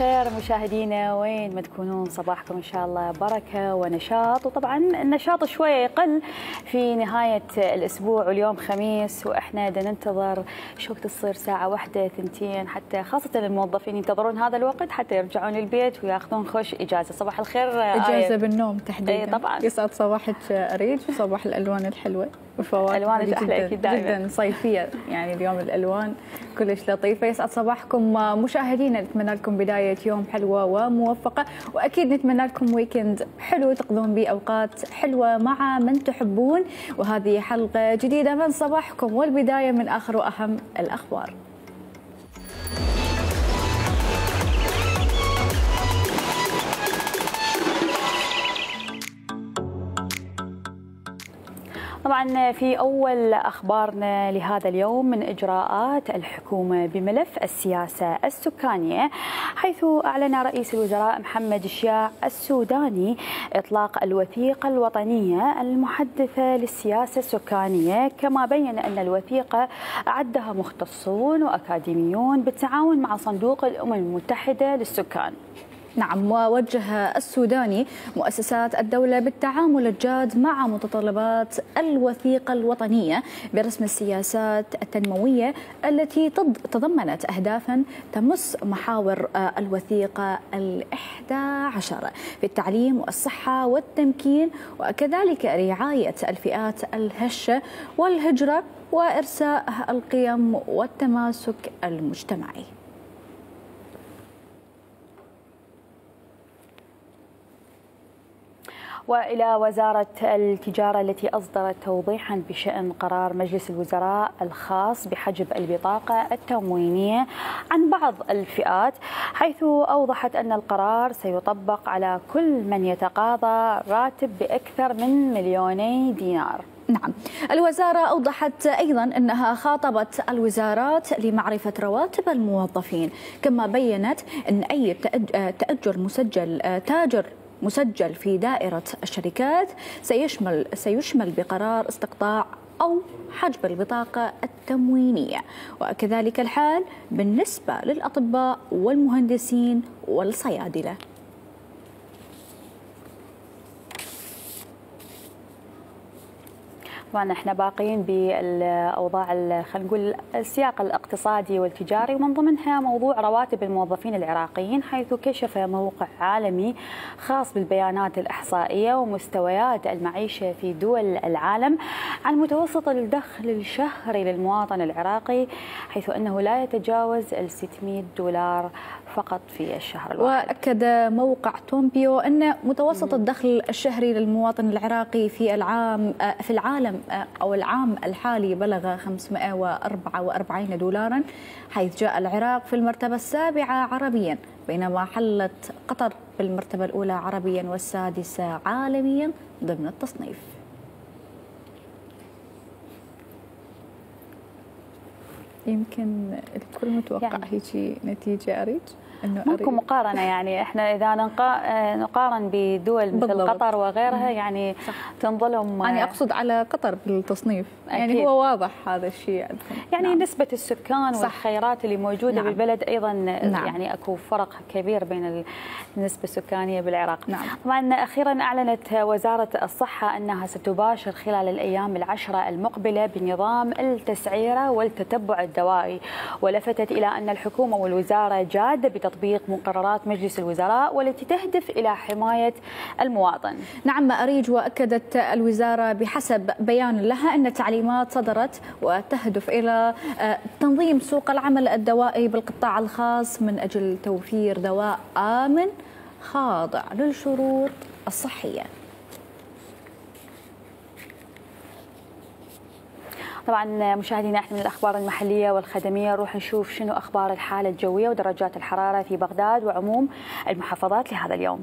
الخير مشاهدينا وين ما تكونون، صباحكم إن شاء الله بركة ونشاط. وطبعا النشاط شوي قل في نهاية الأسبوع واليوم خميس، وإحنا دا ننتظر شو تصير ساعة واحدة ثنتين، حتى خاصة الموظفين ينتظرون هذا الوقت حتى يرجعون البيت ويأخذون خوش إجازة. صباح الخير إجازة بالنوم تحديدا. أي طبعا. يسعد صباحك أريج، وصباح الألوان الحلوة وفوائد ألوانك أحلى أكيد جدا صيفية، يعني اليوم الألوان كلش لطيفة. يسعد صباحكم مشاهدينا، نتمنى لكم بداية يوم حلوة وموفقة، وأكيد نتمنى لكم ويكند حلو تقضون به أوقات حلوة مع من تحبون. وهذه حلقة جديدة من صباحكم، والبداية من آخر وأهم الأخبار. طبعا في أول أخبارنا لهذا اليوم من إجراءات الحكومة بملف السياسة السكانية، حيث أعلن رئيس الوزراء محمد شياع السوداني إطلاق الوثيقة الوطنية المحدثة للسياسة السكانية، كما بين أن الوثيقة عدها مختصون وأكاديميون بالتعاون مع صندوق الأمم المتحدة للسكان. نعم، ووجه السوداني مؤسسات الدولة بالتعامل الجاد مع متطلبات الوثيقة الوطنية برسم السياسات التنموية التي تضمنت أهدافا تمس محاور الوثيقة 11 في التعليم والصحة والتمكين، وكذلك رعاية الفئات الهشة والهجرة وإرساء القيم والتماسك المجتمعي. وإلى وزارة التجارة التي أصدرت توضيحا بشأن قرار مجلس الوزراء الخاص بحجب البطاقة التموينية عن بعض الفئات، حيث أوضحت أن القرار سيطبق على كل من يتقاضى راتب بأكثر من 2 مليون دينار. نعم، الوزارة أوضحت أيضا أنها خاطبت الوزارات لمعرفة رواتب الموظفين، كما بيّنت أن أي تأجر تاجر مسجل في دائرة الشركات سيشمل بقرار استقطاع أو حجب البطاقة التموينية، وكذلك الحال بالنسبة للأطباء والمهندسين والصيادلة. طبعا احنا باقيين بالاوضاع خلينا نقول السياق الاقتصادي والتجاري، ومن ضمنها موضوع رواتب الموظفين العراقيين، حيث كشف موقع عالمي خاص بالبيانات الاحصائيه ومستويات المعيشه في دول العالم عن متوسط الدخل الشهري للمواطن العراقي، حيث انه لا يتجاوز $600 فقط في الشهر الواحد. واكد موقع تومبيو ان متوسط الدخل الشهري للمواطن العراقي في العالم أو العام الحالي بلغ $544، حيث جاء العراق في المرتبة السابعة عربيا، بينما حلت قطر بالمرتبة الأولى عربيا والسادسة عالميا ضمن التصنيف. يمكن الكل متوقع يعني هيجي نتيجة أريج ماكو مقارنة، يعني احنا إذا نقارن بدول مثل قطر وغيرها يعني صح. تنظلم. أنا أقصد على قطر بالتصنيف أكيد. يعني هو واضح هذا الشيء يعني, نعم. نسبة السكان صح. والخيرات اللي موجودة نعم. بالبلد أيضا نعم. يعني أكو فرق كبير بين النسبة السكانية بالعراق نعم. طبعا أخيرا أعلنت وزارة الصحة أنها ستباشر خلال الأيام 10 المقبلة بنظام التسعيرة والتتبع الدوائي، ولفتت إلى أن الحكومة والوزارة جادة بتطبيق مقررات مجلس الوزراء والتي تهدف إلى حماية المواطن. نعم أريج، وأكدت الوزارة بحسب بيان لها أن التعليمات صدرت وتهدف إلى تنظيم سوق العمل الدوائي بالقطاع الخاص من أجل توفير دواء آمن خاضع للشروط الصحية. طبعا مشاهدينا احنا من الاخبار المحليه والخدميه نروح نشوف شنو اخبار الحاله الجويه ودرجات الحراره في بغداد وعموم المحافظات لهذا اليوم.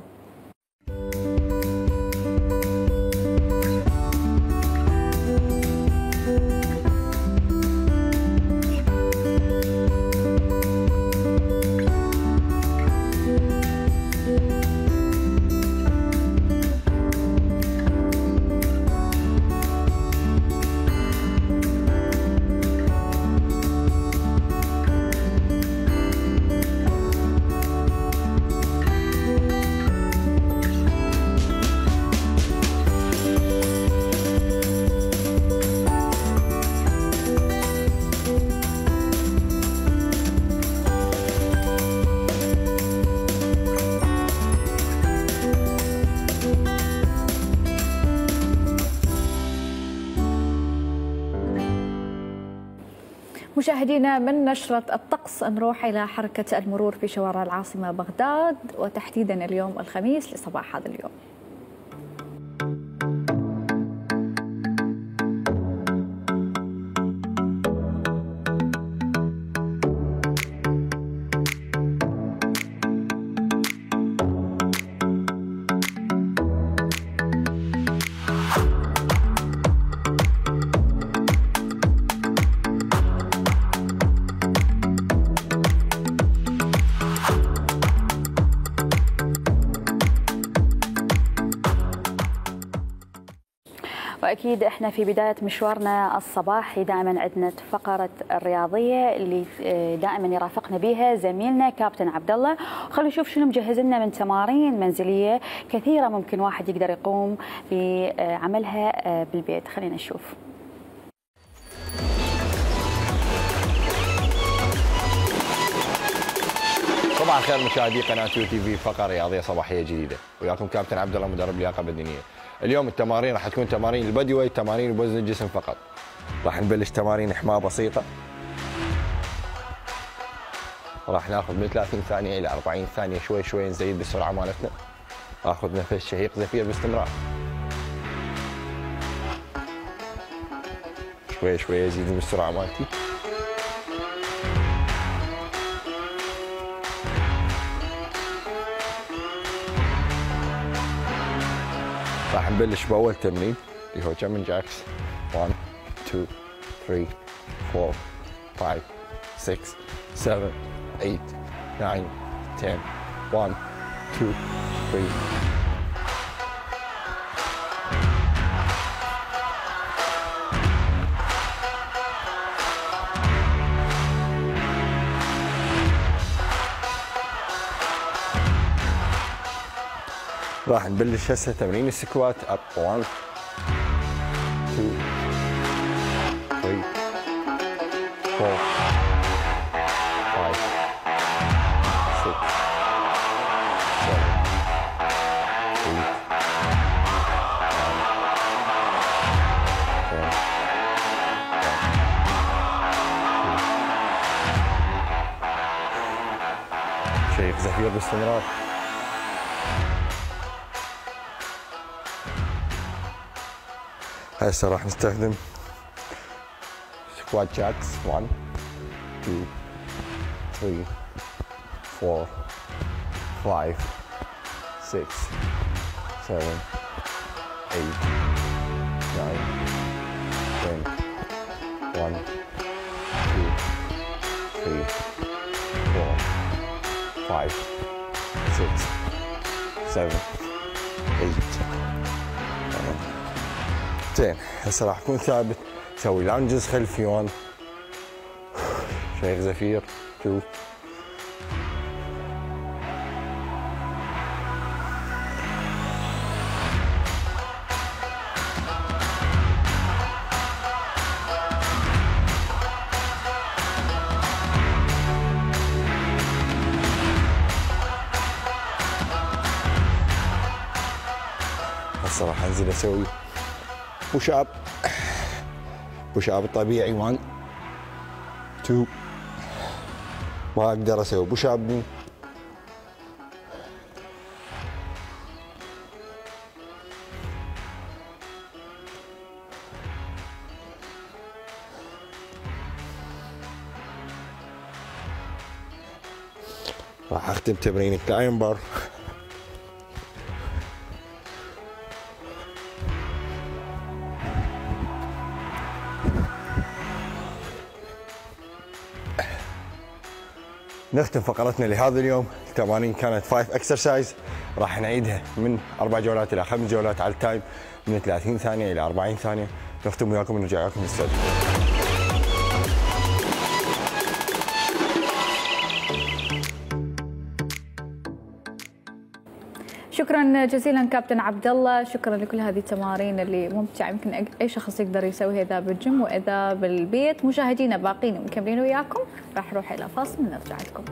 مشاهدينا، من نشرة الطقس نروح إلى حركة المرور في شوارع العاصمة بغداد، وتحديدا اليوم الخميس لصباح هذا اليوم. أكيد إحنا في بداية مشوارنا الصباحي دائما عندنا فقرة الرياضية اللي دائما يرافقنا بها زميلنا كابتن عبد الله. خلينا نشوف شنو مجهز لنا من تمارين منزلية كثيرة ممكن واحد يقدر يقوم بعملها بالبيت. خلينا نشوف. صباح الخير مشاهدي قناة UTV، فقرة رياضية صباحية جديدة وياكم كابتن عبد الله مدرب لياقة بدنية. اليوم التمارين راح تكون تمارين البادي ويت، تمارين وزن الجسم فقط. راح نبلش تمارين حماة بسيطة، راح ناخذ من 30 ثانية إلى 40 ثانية، شوي شوي نزيد بالسرعة مالتنا. آخذ نفس شهيق زفير باستمرار، شوي شوي أزيد بالسرعة مالتي. راح نبلش باول تمرين اللي هو جامن جاكس. 1 2 3 4 5 6 7 8 9 10 1 2 3. راح نبلش هسه تمرين السكوات. اب 1 2 3 4 5 6 7 8 شيخ زهير باستمرار. هسه راح نستخدم سكوات جاكس. 1 2 3 4 5 6 7 8 9 10 1 2 3 4 5 6 7 8 زين. هسه راح اكون ثابت، اسوي لانجز خلفي. 1 شيخ زفير. 2 هسه راح انزل اسوي بوش اب، بوش اب الطبيعي. 1 2 ما اقدر اسوي بوش اب. راح اختم تمرين الكلاين بار. نختم فقرتنا لهذا اليوم. التمارين كانت 5 اكسرسايز، راح نعيدها من 4 جولات الى 5 جولات على التايم، من 30 ثانيه الى 40 ثانيه. نختم وياكم ونرجع وياكم للاستوديو. شكرا جزيلا كابتن عبد الله، شكرا لكل هذه التمارين اللي ممتعه، يمكن اي شخص يقدر يسويها اذا بالجيم واذا بالبيت. مشاهدينا باقيين ومكملين وياكم، راح نروح الى فاصل ونرجع لكم.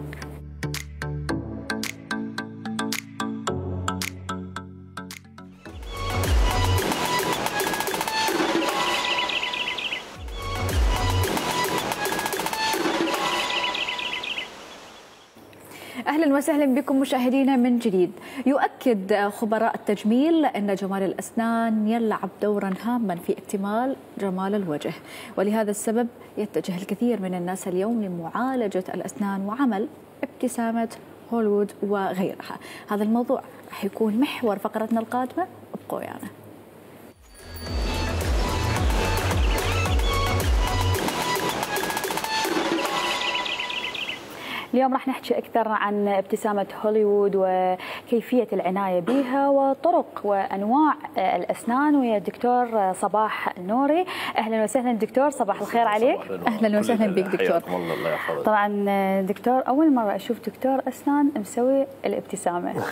أهلا وسهلا بكم مشاهدينا من جديد. يؤكد خبراء التجميل أن جمال الأسنان يلعب دورا هاما في اكتمال جمال الوجه، ولهذا السبب يتجه الكثير من الناس اليوم لمعالجة الأسنان وعمل ابتسامة هوليوود وغيرها. هذا الموضوع راح يكون محور فقرتنا القادمة، ابقوا ويانا. اليوم راح نحكي أكثر عن ابتسامة هوليوود وكيفية العناية بها وطرق وأنواع الأسنان ويا الدكتور صباح النوري. أهلا وسهلا دكتور، صباح الخير عليك. أهلا وسهلا بك دكتور. طبعا دكتور، أول مرة أشوف دكتور أسنان مسوي الابتسامة.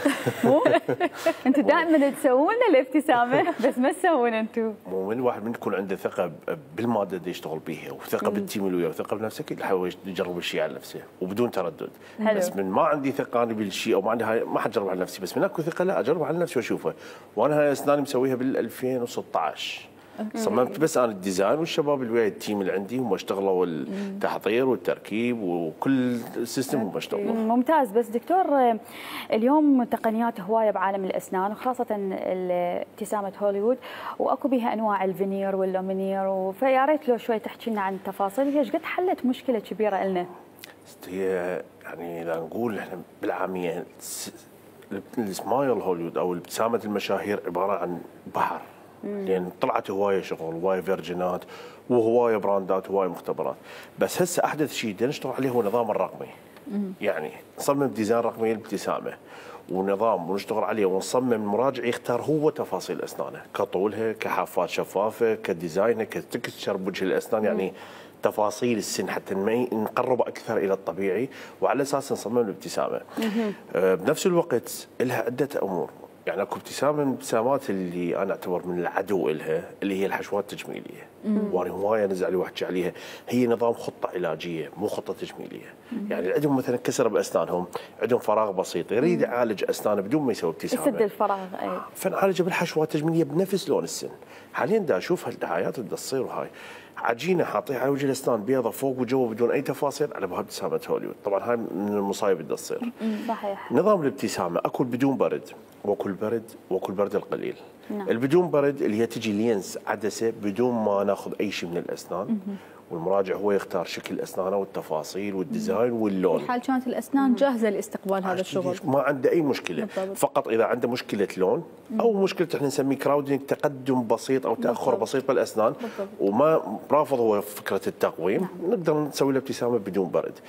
أنتوا دائما تسوون الابتسامة بس ما تسوون أنتوا. وين واحد من يكون عنده ثقة بالمادة اللي يشتغل بيها وثقة بالتيم اللي وياه وثقة بنفسه يحاول يجرب الشيء على نفسه وبدون ترى. بس من ما عندي ثقه بالشيء او ما عندي ما حجرب على نفسي، بس من اكو ثقه لا اجرب على نفسي واشوفه. وانا هاي اسناني مسويها بال 2016. صممت بس انا الديزاين والشباب اللي ويا التيم اللي عندي هم اشتغلوا التحضير والتركيب وكل سيستم هم اشتغلوا. ممتاز. بس دكتور اليوم تقنيات هوايه بعالم الاسنان وخاصه ابتسامه هوليوود، واكو بها انواع الفينير واللومينير، فيا ريت لو شوي تحكي لنا عن تفاصيلها، ايش قد حلت مشكله كبيره لنا؟ هي يعني اذا نقول احنا بالعاميه السمايل هوليوود او ابتسامه المشاهير عباره عن بحر، لان يعني طلعت هوايه شغل، هوايه فيرجنات وهوايه براندات وهوايه مختبرات، بس هسه احدث شيء بدنا نشتغل عليه هو النظام الرقمي. يعني نصمم ديزاين رقمي للابتسامه ونظام ونشتغل عليه ونصمم المراجع يختار هو تفاصيل اسنانه، كطولها، كحافات شفافه، كديزاينها، كتكستشر بوجه الاسنان، يعني تفاصيل السن حتى نقرب اكثر الى الطبيعي وعلى اساس نصمم الابتسامه. بنفس الوقت لها عده امور، يعني اكو ابتسامه من الابتسامات اللي انا اعتبر من العدو لها اللي هي الحشوات التجميليه، وانا هوايه نزعل واحكي عليها، هي نظام خطه علاجيه مو خطه تجميليه. يعني عندهم مثلا كسر باسنانهم، عندهم فراغ بسيط، يريد يعالج اسنانه بدون ما يسوي ابتسامه، يسد الفراغ. اي فنعالجه بالحشوات التجميليه بنفس لون السن. حاليا دا اشوف هالدعايات اللي تصير، وهاي عجينه حاطيها على وجه الاسنان بيضه فوق وجوه بدون اي تفاصيل، على بها ابتسامه هوليوود. طبعا هاي من المصايب اللي تصير. صحيح. نظام الابتسامه اكل بدون برد واكل برد واكل برد القليل. نعم. البدون برد اللي هي تجي لينس عدسه بدون ما ناخذ اي شيء من الاسنان. والمراجع هو يختار شكل اسنانه والتفاصيل والديزاين واللون. الحال كانت الاسنان جاهزه لاستقبال هذا الشغل، ما عنده اي مشكله. بالضبط. فقط اذا عنده مشكله لون او مشكله احنا نسميه كراودنج، تقدم بسيط او تاخر بسيط بالاسنان. بالضبط. وما رافض هو فكره التقويم. نعم. نقدر نسوي له ابتسامه بدون برد.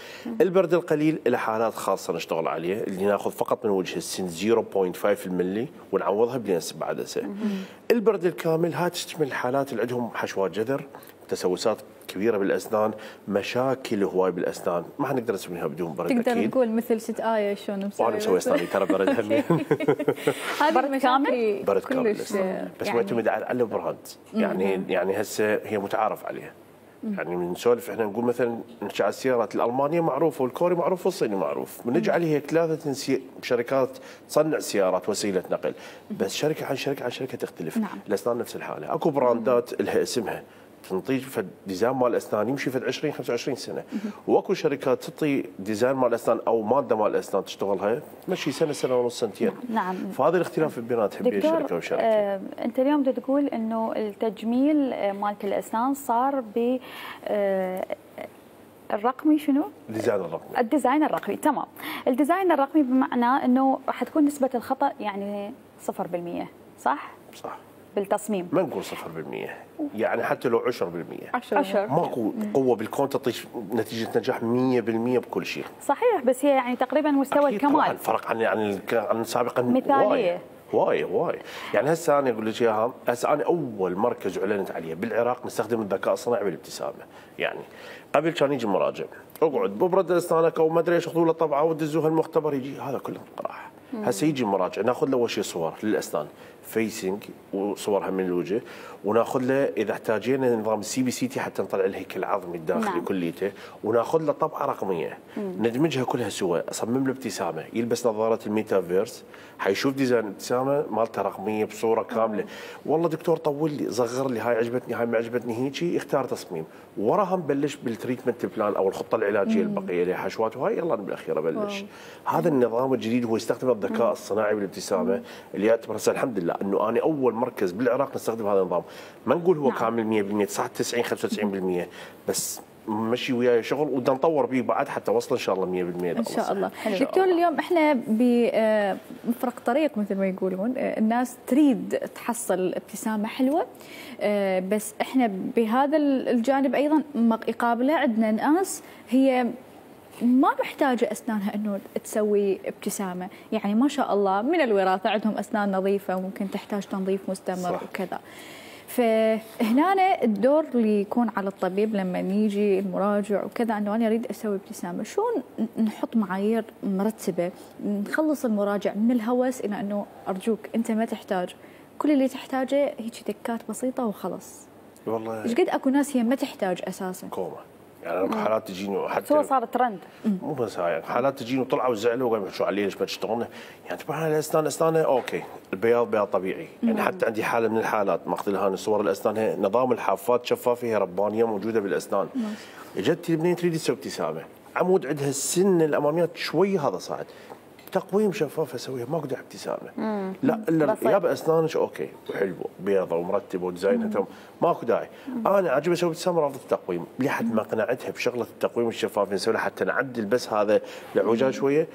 البرد القليل له حالات خاصه نشتغل عليها، اللي ناخذ فقط من وجه السن 0.5 مللي ونعوضها بلينس بعدسه. البرد الكامل هاي تشمل الحالات اللي عندهم حشوات جذر، تسوسات كبيره بالاسنان، مشاكل هواي بالاسنان، ما حنقدر نسويها بدون برد. تقدر اكيد تقول مثل ست ايه شلون مسوي؟ وانا مسوي اسناني ترى برد همين. برد كامل؟ برد كامل بس يعني معتمد على البراند. يعني هسه هي متعارف عليها. يعني من نسولف احنا نقول مثلا نحكي على السيارات، الالمانيه معروفه والكوري معروف والصيني معروف، بنجي عليها ثلاثه شركات تصنع سيارات وسيله نقل، بس شركه عن شركه عن شركه تختلف. نعم. الاسنان نفس الحاله، اكو براندات لها اسمها تنطي ديزاين مال اسنان يمشي في 20 25 سنه، واكو شركات تعطي ديزاين مال اسنان او ماده مال اسنان تشتغلها تمشي سنه سنه ونص سنتين. نعم. فهذا الاختلاف بيناتهم بين شركه وشركه. انت اليوم تقول انه التجميل مالت الاسنان صار ب الرقمي. شنو؟ الديزاين الرقمي. الديزاين الرقمي، تمام. الديزاين الرقمي بمعنى انه راح تكون نسبه الخطا يعني 0%، صح؟ صح. بالتصميم ما نقول 0%، يعني حتى لو 10%، 10 ماكو قوه بالكون تعطي نتيجه نجاح 100% بكل شيء. صحيح. بس هي يعني تقريبا مستوى الكمال. الفرق عن سابقا مثاليه هواي هواي. يعني هسه انا اقول لك اياها، هسه انا اول مركز اعلنت عليه بالعراق نستخدم الذكاء الصناعي بالابتسامه. يعني قبل كان يجي مراجع اقعد ببرد اسنانك او ما ادري ايش، خذوا له طبعه ودزوها المختبر، يجي هذا كله راح. هسه يجي المراجع ناخذ له اول شيء صور للاسنان، فيسنج وصورها من الوجه، وناخذ له اذا احتاجينا نظام سي بي سي تي حتى نطلع الهيكل العظمي الداخلي نعم. كليته، وناخذ له طبعه رقميه ندمجها كلها سوا، اصمم له ابتسامه، يلبس نظاره الميتافيرس حيشوف ديزاين ابتسامه مالته رقميه بصوره كامله. والله دكتور طول لي، صغر لي، هاي عجبتني، هاي ما عجبتني، هيجي اختار تصميم، وراها نبلش بالتريتمنت بلان او الخطه العلاجيه البقيه اللي حشوات وهاي يلا بالاخير ابلش. هذا النظام الجديد هو يستخدم الذكاء الصناعي بالابتسامه اللي يعتبر الحمد لله انه انا اول مركز بالعراق نستخدم هذا النظام. ما نقول هو نعم. كامل 100%، 99 95%، بس مشي وياي شغل وبدنا نطور به بعد حتى وصل ان شاء الله 100%. ان شاء الله. دكتور اليوم احنا بمفرق طريق مثل ما يقولون، الناس تريد تحصل ابتسامه حلوه، بس احنا بهذا الجانب ايضا يقابله عندنا ناس هي ما محتاجة أسنانها أنه تسوي ابتسامة، يعني ما شاء الله من الوراثة عندهم أسنان نظيفة وممكن تحتاج تنظيف مستمر صح. وكذا. فهنا الدور اللي يكون على الطبيب لما يجي المراجع وكذا أنه أنا أريد أسوي ابتسامة، شلون نحط معايير مرتبة نخلص المراجع من الهوس إلى أنه أرجوك أنت ما تحتاج، كل اللي تحتاجه هيك تكات بسيطة وخلص. والله إيش قد أكو ناس هي ما تحتاج أساساً كومة. يعني حالات تجيني حتى هو صار ترند، مو بس هاي، حالات تجيني وطلعوا وزعلوا وقالوا شو علي ليش ما تشتغلون؟ يعني طبعا الاسنان اوكي، البياض بياض طبيعي، يعني حتى عندي حاله من الحالات ماخذ لها صور الاسنان، نظام الحافات شفافه ربانيه موجوده بالاسنان. اجت البنيه تريد تسوي ابتسامه، عمود عندها السن الاماميه شوي هذا صعد، تقويم شفاف اسويها ما اقدر ابتسامه. لا الا يا اسنانك اوكي وحلوه بيضه ومرتبه وديزاينها تمام، ماكو داعي. انا عجبني اسوي ابتسامه رافضه التقويم لحد ما قنعتها بشغله التقويم الشفاف نسويها حتى نعدل بس هذا العوجات شويه،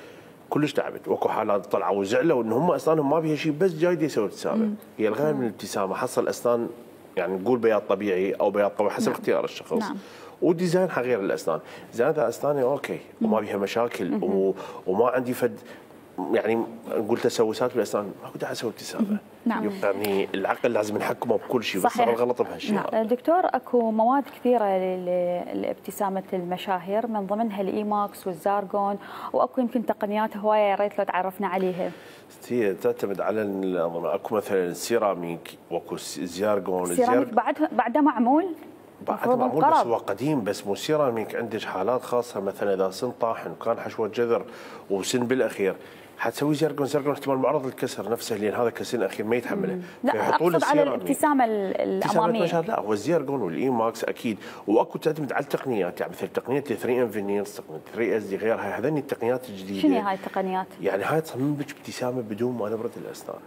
كلش تعبت. واكو حالات طلعوا وزعلوا ان هم اسنانهم ما بيها شيء بس جاي يسوي ابتسامه، هي الغايه من الابتسامه حصل اسنان يعني نقول بياض طبيعي او بياض قوي حسب اختيار الشخص. وديزاين غير الاسنان، زياده اسناني اوكي وما بيها مشاكل وما عندي فد يعني نقول تسوسات بالاسنان، ماكو داعي اسوي ابتسامه. نعم. يعني العقل لازم نحكمه بكل شيء بس غلط بهالشيء. نعم. دكتور اكو مواد كثيره لابتسامه المشاهير من ضمنها الايماكس والزارجون، واكو يمكن تقنيات هوايه يا ريت لو تعرفنا عليها. تعتمد على الانظمه، اكو مثلا السيراميك واكو الزارجون. السيراميك بعده معمول؟ بعده معمول بس هو قديم، بس مو سيراميك. عندك حالات خاصه مثلا اذا سن طاحن وكان حشوه جذر وسن بالاخير حتسوي زرقون، زرقون احتمال معرض للكسر نفسه لان هذا كسر اخير ما يتحمله. لا اقصد على الابتسامه الاماميه. لا هو الزرقون والايماكس اكيد، واكو تعتمد على التقنيات، يعني مثل تقنيه 3 ام فينيرز، تقنيه 3 اس دي، غيرها. هذني التقنيات الجديده. شنو هاي التقنيات؟ يعني هاي تصمم لك ابتسامه بدون ما نبرة الاسنان.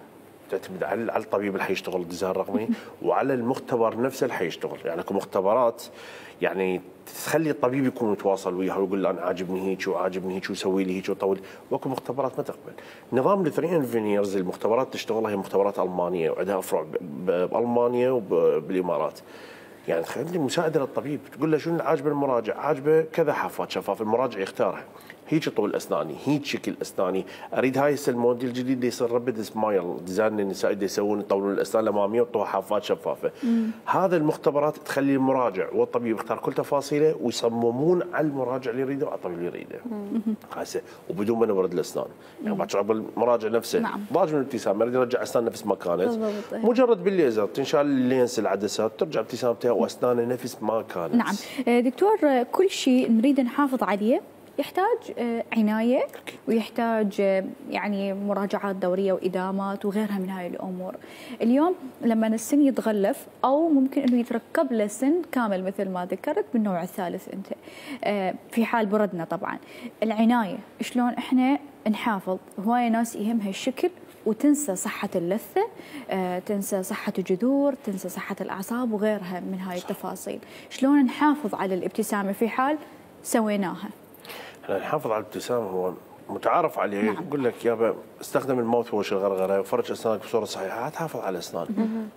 تعتمد على الطبيب اللي حيشتغل الديزاين الرقمي وعلى المختبر نفسه اللي حيشتغل، يعني اكو مختبرات يعني تخلي الطبيب يكون يتواصل وياها ويقول له انا عاجبني هيك وعاجبني هيك وسوي لي هيك وطول، واكو مختبرات ما تقبل. نظام الثري انفينيرز المختبرات تشتغلها هي مختبرات المانيه وعندها فروع بالمانيا وبالامارات. يعني تخلي مساعده للطبيب تقول له شنو عاجبه المراجع، عاجبه كذا حافات شفاف، المراجع يختارها. هيك طول اسناني، هيك شكل اسناني، اريد هاي هسه الموديل الجديد اللي يصير ربد سمايل، ديزاين النساء اللي يسوون يطولون الاسنان الاماميه ويعطوها حافات شفافه. هذا المختبرات تخلي المراجع والطبيب يختار كل تفاصيله ويصممون على المراجع اللي يريده وعلى الطبيب اللي يريده. هسه وبدون ما نبرد الاسنان، يعني بعد شعور المراجع نفسه ضاج من الابتسامه، يريد يرجع اسنان نفس ما كانت. مجرد بالليزر تنشال اللينس العدسات ترجع ابتسامتها واسنانها نفس ما كانت. نعم، دكتور كل شيء نريد نحافظ عليه يحتاج عناية ويحتاج يعني مراجعات دورية وإدامات وغيرها من هاي الأمور. اليوم لما السن يتغلف أو ممكن أنه يتركب له سن كامل مثل ما ذكرت بالنوع الثالث أنت، في حال بردنا طبعا، العناية شلون إحنا نحافظ؟ هواية ناس يهمها الشكل وتنسى صحة اللثة، تنسى صحة الجذور، تنسى صحة الأعصاب وغيرها من هاي التفاصيل. شلون نحافظ على الابتسامة في حال سويناها؟ الحافظ على الابتسامه هو متعارف عليه. يقول لك يابا استخدم الماوث واش الغرغره وفرج اسنانك بصوره صحيحه هتحافظ على الاسنان.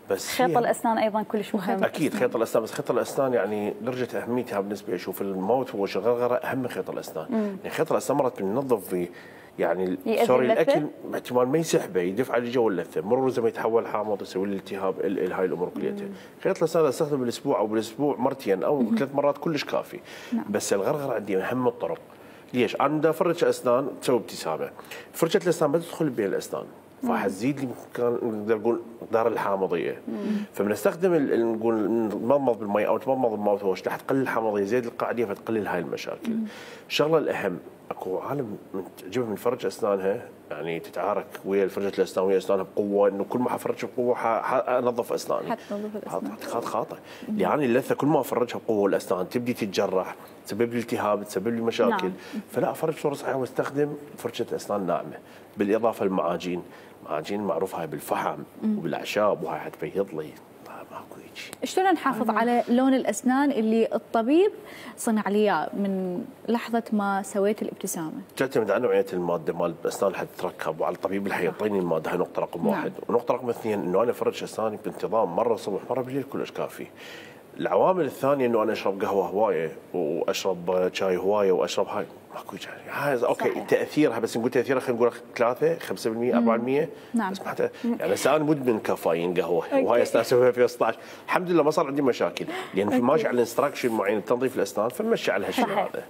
بس خيط الاسنان ايضا كلش مهم. اكيد خيط الاسنان، بس خيط الاسنان يعني درجه اهميتها بالنسبه اشوف الماوث واش الغرغره اهم من خيط الاسنان. يعني خيط الاسنان مرات بننظف فيه يعني سوري الاكل احتمال ما يسحبه يدفع على جو اللثه، مرور زي ما يتحول حامض يسوي لي التهاب هاي الامور كليتها. خيط الاسنان استخدمه بالاسبوع او بالاسبوع مرتين او 3 مرات كلش كافي. بس الغرغره عندي من اهم الطرق. ليش؟ انا بدي افرج اسنان تسوي ابتسامه. فرشه الاسنان ما تدخل بين الاسنان، فحتزيد لي نقدر نقول مقدار الحامضيه. فبنستخدم نقول نتمضمض بالماء او تمضمض الماوث واش لحتقلل الحامضيه زيد القاعديه فتقلل هاي المشاكل. الشغله الاهم اكو عالم تعجبها من فرج اسنانها يعني تتعارك ويا فرجه الاسنان ويا اسنانها بقوه انه كل ما حفرجها بقوه حانظف اسناني. حتنظف الاسنان. خاطئه. يعني اللثه كل ما افرجها بقوه الاسنان تبدي تتجرح، تسبب لي التهاب، تسبب لي مشاكل. نعم. فلا افرج صوره صحيحه واستخدم فرجه اسنان ناعمه، بالاضافه للمعاجين. معاجين معروف هاي بالفحم وبالاعشاب وهاي حتبيض لي. ماكو هيك. شلون نحافظ على لون الاسنان اللي الطبيب صنع لي اياه من لحظه ما سويت الابتسامه؟ تعتمد على نوعيه الماده مال الاسنان اللي حتتركب وعلى الطبيب اللي حيعطيني الماده، هاي نقطه رقم واحد، ونقطه رقم اثنين انه انا افرج اسناني بانتظام مره الصبح مره بالليل كلش كافي. العوامل الثانيه انه انا اشرب قهوه هوايه واشرب شاي هوايه واشرب هاي ماكو هاي اوكي صحيح. تاثيرها بس نقول تاثيرها خلينا نقول 3 5% 4%. نعم. بس يعني هسه انا مدمن كافيين قهوه وهاي استاسفها في 16 الحمد لله ما صار عندي مشاكل لان يعني ماشي على الانستراكشن معين تنظيف الاسنان فمشي على هالشيء هذا.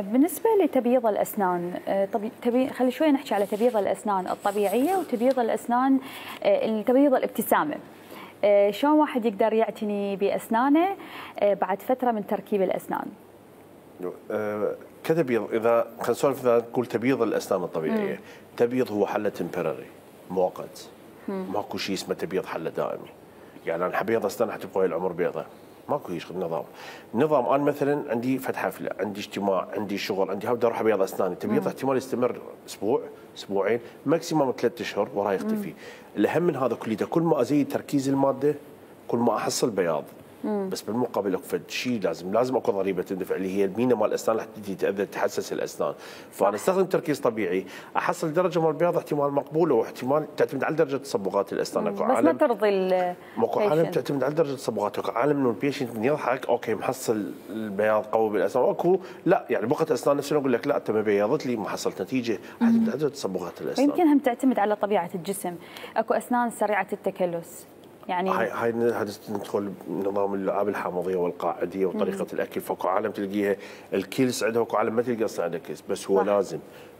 بالنسبه لتبييض الاسنان خلي شويه نحكي على تبييض الاسنان الطبيعيه وتبييض الاسنان اللي تبييض الابتسامه. شلون واحد يقدر يعتني باسنانه بعد فتره من تركيب الاسنان؟ كتبيض اذا خلينا نسولف اذا نقول تبييض الاسنان الطبيعيه، تبييض هو حله تمبرري مؤقت، ماكو شيء اسمه تبييض حله دائمي. يعني انا حبيض اسنان حتبقى العمر بيضه، ماكو هيك نظام. نظام انا مثلا عندي فد حفله، عندي اجتماع، عندي شغل، عندي بدي اروح ابيض اسناني، تبييض احتمال يستمر اسبوع، اسبوعين، ماكسيموم 3 اشهر وراي يختفي. الاهم من هذا كليته كل ما ازيد تركيز الماده كل ما احصل بياض. بس بالمقابل اكو فد شيء لازم اكو ضريبه تندفع اللي هي المينا مال الاسنان اللي تتاذى تحسس الاسنان، فانا استخدم تركيز طبيعي، احصل درجه مال البياض احتمال مقبوله واحتمال تعتمد على درجه تصبغات الاسنان. اكو عالم بس ما ترضي اكو عالم تعتمد على درجه تصبغات، اكو عالم انه البيشنت من يضحك اوكي محصل البياض قوي بالاسنان، واكو لا يعني بقت اسنان نفسها اقول لك لا انت ما بيضت لي ما حصلت نتيجه، اعتمد على درجه تصبغات الاسنان. يمكن هم تعتمد على طبيعه الجسم، اكو اسنان سريعه التكلس. يعني هاي ندخل نظام الالعاب الحامضيه والقاعديه وطريقه الاكل، فاكو عالم تلقيها الكلس عندها واكو عالم ما تلقى اصلا عندها كلس، بس هو لازم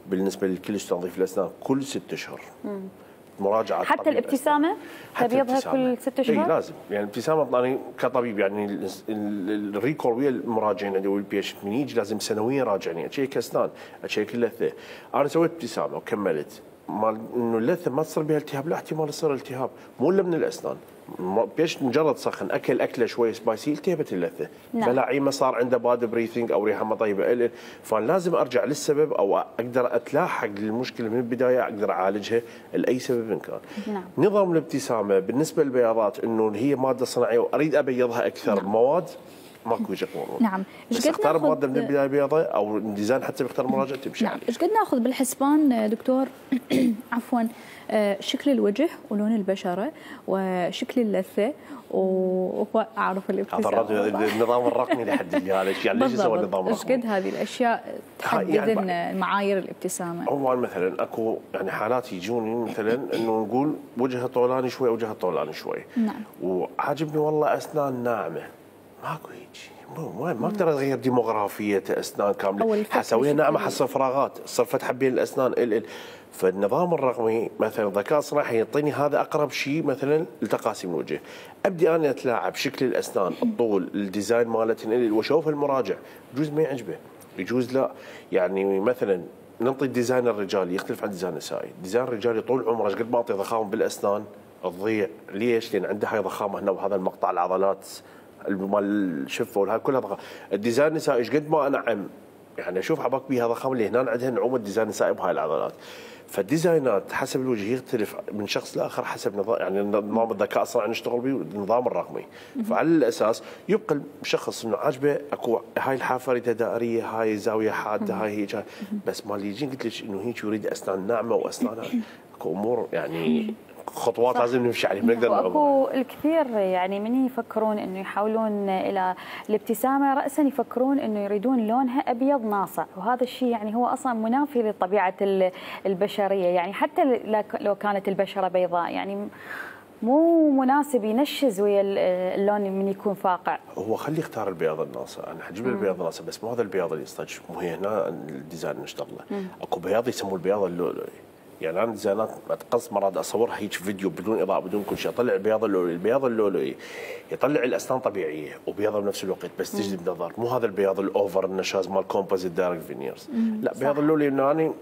بالنسبه للكلس تنظيف الاسنان كل 6 اشهر. مراجعه حتى الابتسامه تبيضها كل 6 اشهر؟ اي لازم، يعني الابتسامه انا كطبيب يعني الريكور ويا المراجعين عندي والبيشنت من يجي لازم سنويا راجعني، اشيك اسنان، اشيك اللثه، انا سويت ابتسامه وكملت مال انه اللثه ما تصير بها التهاب، لا احتمال يصير التهاب، مو الا من الاسنان، بيش مجرد سخن اكله شوي سبايسي التهبت اللثه، ملاعيمه صار عنده باد بريثنج او ريحه ما طيبه، فلازم ارجع للسبب او اقدر اتلاحق للمشكله من البدايه اقدر اعالجها لاي سبب إن كان. نظام الابتسامه بالنسبه للبياضات انه هي ماده صناعيه واريد ابيضها اكثر مواد ماكو يجي قانون. نعم. بس اختار ماده من البدايه بيضه او ديزاين حتى بيختار مراجعه تمشي. نعم. ايش قد ناخذ بالحسبان دكتور عفوا شكل الوجه ولون البشره وشكل اللثه واعرف الابتسامه؟ النظام الرقمي لحد الان يعني ليش يسوي النظام الرقمي؟ ايش قد هذه الاشياء تحدد يعني معايير الابتسامه؟ طبعا مثلا اكو يعني حالات يجوني مثلا انه نقول وجهه طولاني شوي وجهه طولاني شوي. نعم. وعاجبني والله اسنان ناعمه. ماكو هيجي ما اقدر اغير ديموغرافيه اسنان كامله، حسويها ناعمه حصل فراغات، صار فتحه بين الاسنان فالنظام الرقمي مثلا الذكاء الصناعي يعطيني هذا اقرب شيء مثلا لتقاسيم الوجه، ابدي انا اتلاعب شكل الاسنان، الطول، الديزاين مالتهن واشوف المراجع، يجوز ما يعجبه، يجوز لا، يعني مثلا نعطي الديزاين الرجالي يختلف عن الديزاين النسائي، الديزاين الرجالي طول عمره ايش قد ما اعطي ضخام بالاسنان تضيع، ليش؟ لان عنده هاي ضخامه هنا وهذا المقطع العضلات مال الشفه وهاي كلها ضخامه، الديزاين النسائي ايش قد ما انعم يعني اشوف حبك بيها ضخامه اللي هنا عندها نعومه الديزاين النسائي بهاي العضلات. فالديزاينات حسب الوجه يختلف من شخص لاخر حسب نظام يعني نظام الذكاء الصناعي نشتغل به والنظام الرقمي، فعلى الاساس يبقى الشخص انه عاجبه اكو هاي الحافه دائريه، هاي زاويه حاده، هاي هيك، بس مال يجين قلت لك انه هيك يريد اسنان ناعمه واسنان اكو امور يعني خطوات صح. لازم نمشي عليها ما نقدر نعوضها. اكو الكثير يعني من يفكرون انه يحاولون الى الابتسامه راسا يفكرون انه يريدون لونها ابيض ناصع، وهذا الشيء يعني هو اصلا منافي للطبيعه البشريه، يعني حتى لو كانت البشره بيضاء يعني مو مناسب ينشز ويا اللون من يكون فاقع. هو خليه يختار البياض الناصع، انا حجيب البياض الناصع بس مو هذا البياض اللي يستنشق، مو هي هنا الديزاين نشتغله، اكو بياض يسموه البياض اللؤلؤي. يعني انا زي انا اتقص مرات اصورها هيك فيديو بدون اضاءه بدون كل شيء، اطلع البياض اللولوي، البياض اللولوي يطلع الاسنان طبيعيه وبياضه بنفس الوقت بس تجذب نظر، مو هذا البياض الاوفر النشاز مال كومبوزيت دايركت فينيرز، لا بياض اللولوي انه انا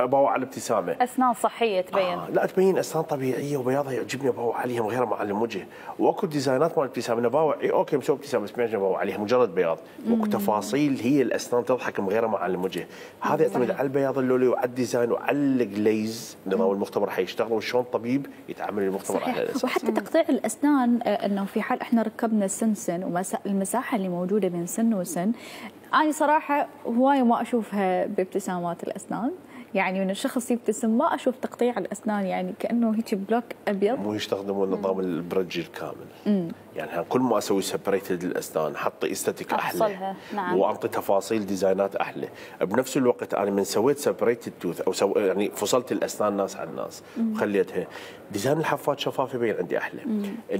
ابوع على الابتسامه اسنان صحيه تبين لا تبين اسنان طبيعيه وبياضها يعجبني ابوع عليها وغيرها معلم وجه، واكو ديزاينات مال الابتسامه انا باوع اوكي مسوي ابتسامه بس ما يعجبني ابوع عليها مجرد بياض، واكو تفاصيل هي الاسنان تضحك من غيرها معلم وجه، هذا يعتمد على البياض اللولوي وعلى الديزاين وعلى الجليز نظام المختبر حيشتغل وشلون الطبيب يتعامل المختبر على الاساس. وحتى تقطيع الاسنان انه في حال احنا ركبنا سن والمساحه اللي موجوده بين سن وسن أنا صراحة هواية ما أشوفها بابتسامات الأسنان، يعني من الشخص يبتسم ما أشوف تقطيع الأسنان، يعني كأنه هيك بلوك أبيض مو يستخدموا النظام البرج الكامل يعني كل ما أسوي سبريتد الأسنان حط استاتيك أحلى وأعطي تفاصيل ديزاينات أحلى، بنفس الوقت أنا من سويت سبريتد توث أو يعني فصلت الأسنان ناس عن ناس وخليتها ديزاين الحفات شفاف يبين عندي أحلى،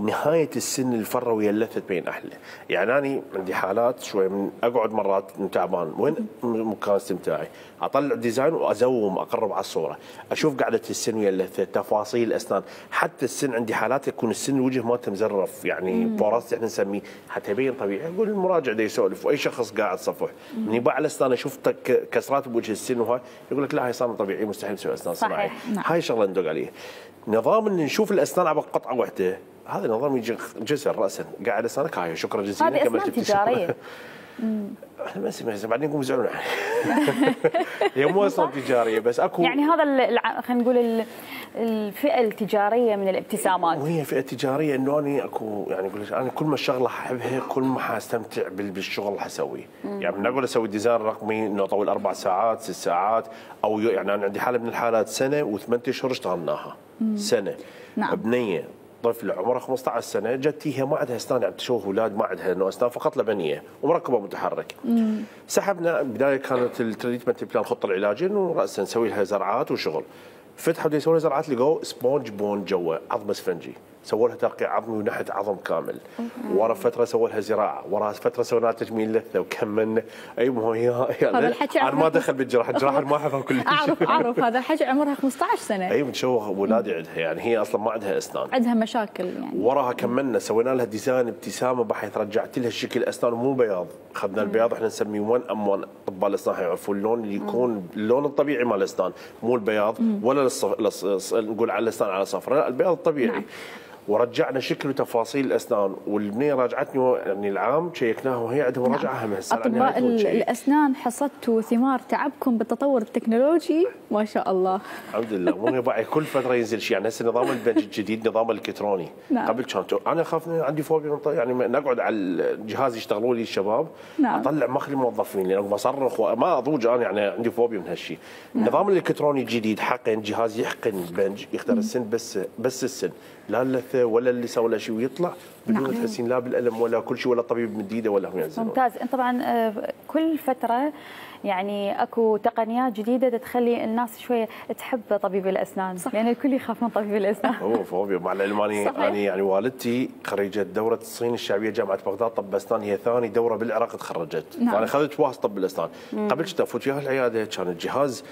نهاية السن الفرة ويا اللثة تبين أحلى، يعني أنا عندي حالات شوي من أقعد مرات تعبان وين مكان استمتاعي أطلع ديزاين وأزوم أقرب على الصورة أشوف قعدة السن ويا اللثة تفاصيل الأسنان، حتى السن عندي حالات يكون السن الوجه مالته مزرف يعني بوراس احنا نسميه حتى يبين طبيعي، يقول المراجع ده يسولف واي شخص قاعد صفوح من يباع على اسنانه شوف كسرات بوجه السن وهاي يقول لك لا هاي صار طبيعي مستحيل تسوي اسنان صناعيه، هاي شغله ندق عليها. نظام ان نشوف الاسنان على قطعه واحده هذا نظام يجي جسر راسا قاعد اسنانك هاي شكرا جزيلا هذه اسنان تجاريه احنا ما نسميها بعدين يقوموا يزعلون هي مو اسنان تجاريه بس اكو يعني هذا خلينا نقول الفئه التجاريه من الابتسامات وهي فئه تجاريه انه انا اكو يعني اقول لك انا كل ما الشغله احبها كل ما حاستمتع بالشغل اللي حسويه، يعني من اقعد اسوي ديزاين رقمي انه طول 4 ساعات 6 ساعات او يعني انا عندي حاله من الحالات سنه و8 اشهر اشتغلناها سنه بنيه طفله عمرها 15 سنه جت هي ما عندها اسنان عم تشوف اولاد ما عندها انه اسنان فقط لبنيه ومركبه متحرك. سحبنا بدايه كانت التريتمنت بلان الخطه العلاجيه انه راسا نسوي لها زرعات وشغل. فتحوا يسوون لها زرعات لقوا سبونج بون جوا عظم اسفنجي، سووا لها ترقيع عظمي ونحت عظم كامل. ورا فتره سووا لها زراعه، ورا فتره سووا لها تجميل لثه وكملنا اي مو هي يعني انا ما دخل بالجراحه، الجراحه ما احبها كل شيء اعرف هذا الحكي عمرها 15 سنه اي متشوه اولادي عندها يعني هي اصلا ما عندها اسنان عندها مشاكل يعني وراها كملنا سوينا لها ديزاين ابتسامه بحيث رجعت لها شكل اسنان مو بياض، اخذنا البياض احنا نسميه 1 أم 1 اطباء الاسنان يعرفون اللون اللي يكون اللون الطبيعي مال الاسنان مو البياض ولا نقول على الاسنان على صفر لا البياض الطبيعي ورجعنا شكل وتفاصيل الاسنان والبنيه راجعتني يعني العام شيكناها وهي عندها مراجعه هم هسه اطباء الاسنان حصدتوا ثمار تعبكم بالتطور التكنولوجي ما شاء الله الحمد لله مو باعي كل فتره ينزل شيء يعني هسه نظام البنج الجديد نظام الكتروني قبل كان انا اخاف عندي فوبيا يعني نقعد على الجهاز يشتغلوا لي الشباب اطلع مخلي موظفين لان يعني بصرخ وما اضوج انا يعني عندي فوبيا من هالشيء النظام الالكتروني الجديد حقن جهاز يحقن البنج يختار السن بس السن لا اللثه ولا اللسه ولا شيء ويطلع بدون تحسين لا بالالم ولا كل شيء ولا طبيب مديده ولا هم يعزلون. ممتاز، انت طبعا كل فتره يعني اكو تقنيات جديده تخلي الناس شويه تحب طبيب الاسنان، لان يعني الكل يخاف من طبيب الاسنان. هو فوبيا مع العلم انا يعني والدتي خريجه دوره الصين الشعبيه جامعه بغداد طب اسنان هي ثاني دوره بالعراق تخرجت، فانا اخذت واسطه طب الاسنان، قبل كنت افوت وياها العياده كان الجهاز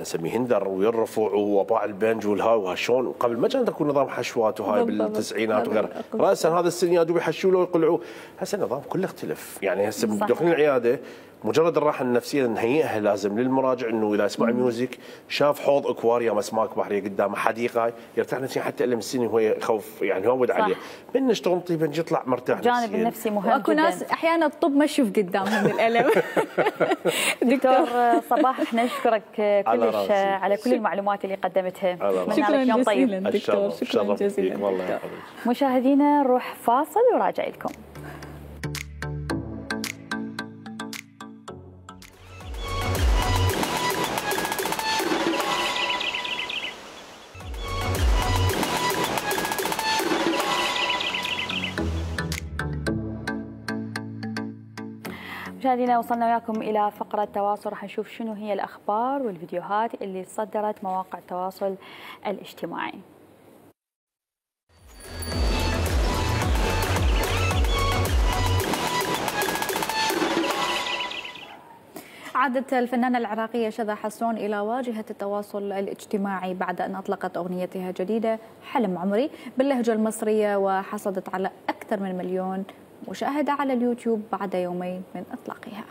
نسميه هندر ويرفع وباع البنج والهاي وهالشون وقبل ما كان اكو نظام حشوات وهاي بالتسعينات وغيرها راسا هذا السن يا دوب يحشوا له ويقلعوه هسه النظام كله اختلف يعني هسه داخلين العياده مجرد الراحه النفسيه نهيئها لازم للمراجع انه اذا يسمع ميوزك شاف حوض اكواريوم اسماك بحريه قدامه حديقه يرتاح نفسيا حتى الم السن وهو يخوف يعني يهود عليه من نشتغل طيب نجي يطلع مرتاح نفسيا الجانب النفسي مهم واكو ناس احيانا الطب ما يشوف قدامهم الالم دكتور صباح احنا نشكرك كلش على كل المعلومات اللي قدمتها شكرا لك طيب دكتور شكرا جزيلا والله مشاهدينا نروح فاصل وراجع لكم مشاهدينا وصلنا وياكم إلى فقرة تواصل راح نشوف شنو هي الأخبار والفيديوهات اللي صدرت مواقع التواصل الاجتماعي. عادت الفنانة العراقية شذى حسون إلى واجهة التواصل الاجتماعي بعد أن أطلقت أغنيتها الجديدة حلم عمري باللهجة المصرية، وحصلت على أكثر من 1,000,000 مشاهدة على اليوتيوب بعد يومين من إطلاقها.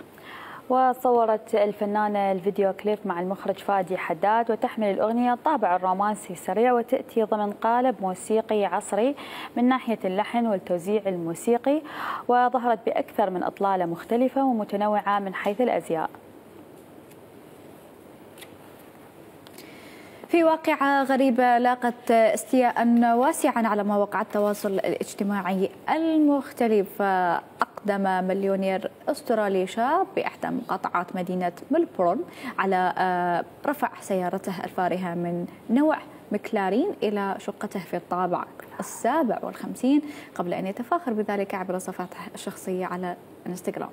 وصورت الفنانة الفيديو كليب مع المخرج فادي حداد، وتحمل الأغنية الطابع الرومانسي السريع، وتأتي ضمن قالب موسيقي عصري من ناحية اللحن والتوزيع الموسيقي، وظهرت بأكثر من إطلالة مختلفة ومتنوعة من حيث الأزياء. في واقعة غريبة لاقت استياء واسعا على مواقع التواصل الاجتماعي المختلف، أقدم مليونير أسترالي شاب بإحدى مقاطعات مدينة ملبورن على رفع سيارته الفارهة من نوع مكلارين إلى شقته في الطابع 57 قبل أن يتفاخر بذلك عبر صفحته الشخصية على انستغرام.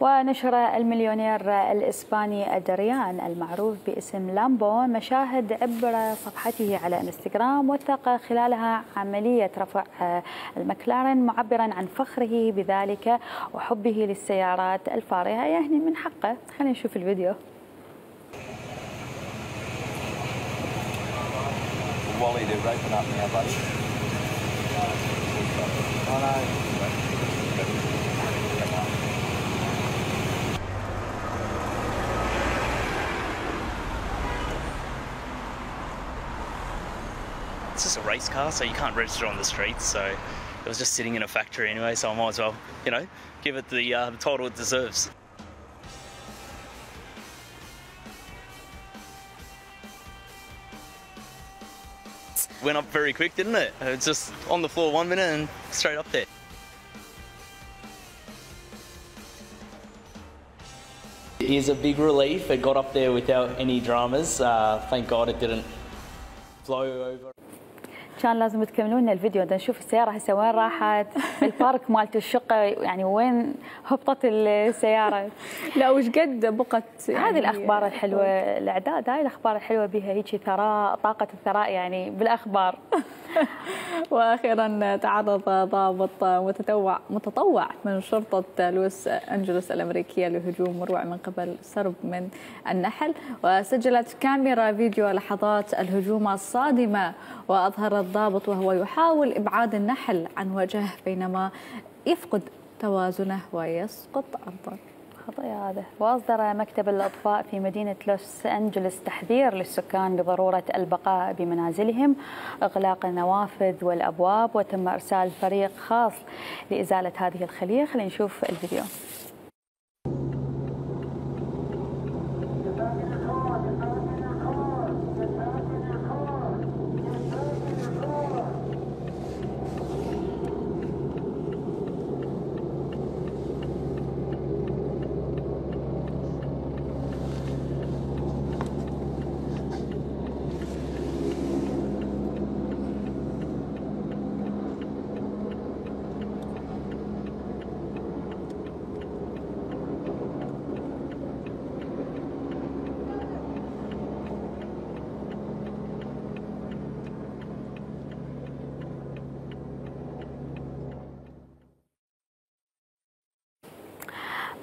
ونشر المليونير الإسباني أدريان المعروف باسم لامبو مشاهد عبر صفحته على انستغرام، وثق خلالها عملية رفع المكلارين معبرا عن فخره بذلك وحبه للسيارات الفارهة، يعني من حقه. خلينا نشوف الفيديو. Wally, they're roping up now, buddy. It's just a race car, so you can't register on the streets, so it was just sitting in a factory anyway, so I might as well, you know, give it the title it deserves. Went up very quick, didn't it? It was just on the floor 1 minute and straight up there. It is a big relief. It got up there without any dramas. Thank God it didn't blow over. كان لازم تكملون لنا الفيديو، بدنا نشوف السياره هسه وين راحت البارك مالت الشقه، يعني وين هبطت السياره. لا وش قد بقت يعني هذه الاخبار الحلوه، الاعداد هاي الاخبار الحلوه بها هيك ثراء، طاقه الثراء يعني بالاخبار. واخيرا تعرض ضابط متطوع من شرطه لوس انجلوس الامريكيه لهجوم مروع من قبل سرب من النحل، وسجلت كاميرا فيديو لحظات الهجوم الصادمه، واظهرت الضابط وهو يحاول إبعاد النحل عن وجهه بينما يفقد توازنه ويسقط أرضا. خطير هذا. وأصدر مكتب الأطفاء في مدينة لوس أنجلوس تحذير للسكان بضرورة البقاء بمنازلهم، إغلاق النوافذ والأبواب، وتم إرسال فريق خاص لإزالة هذه الخلية. خلينا نشوف الفيديو.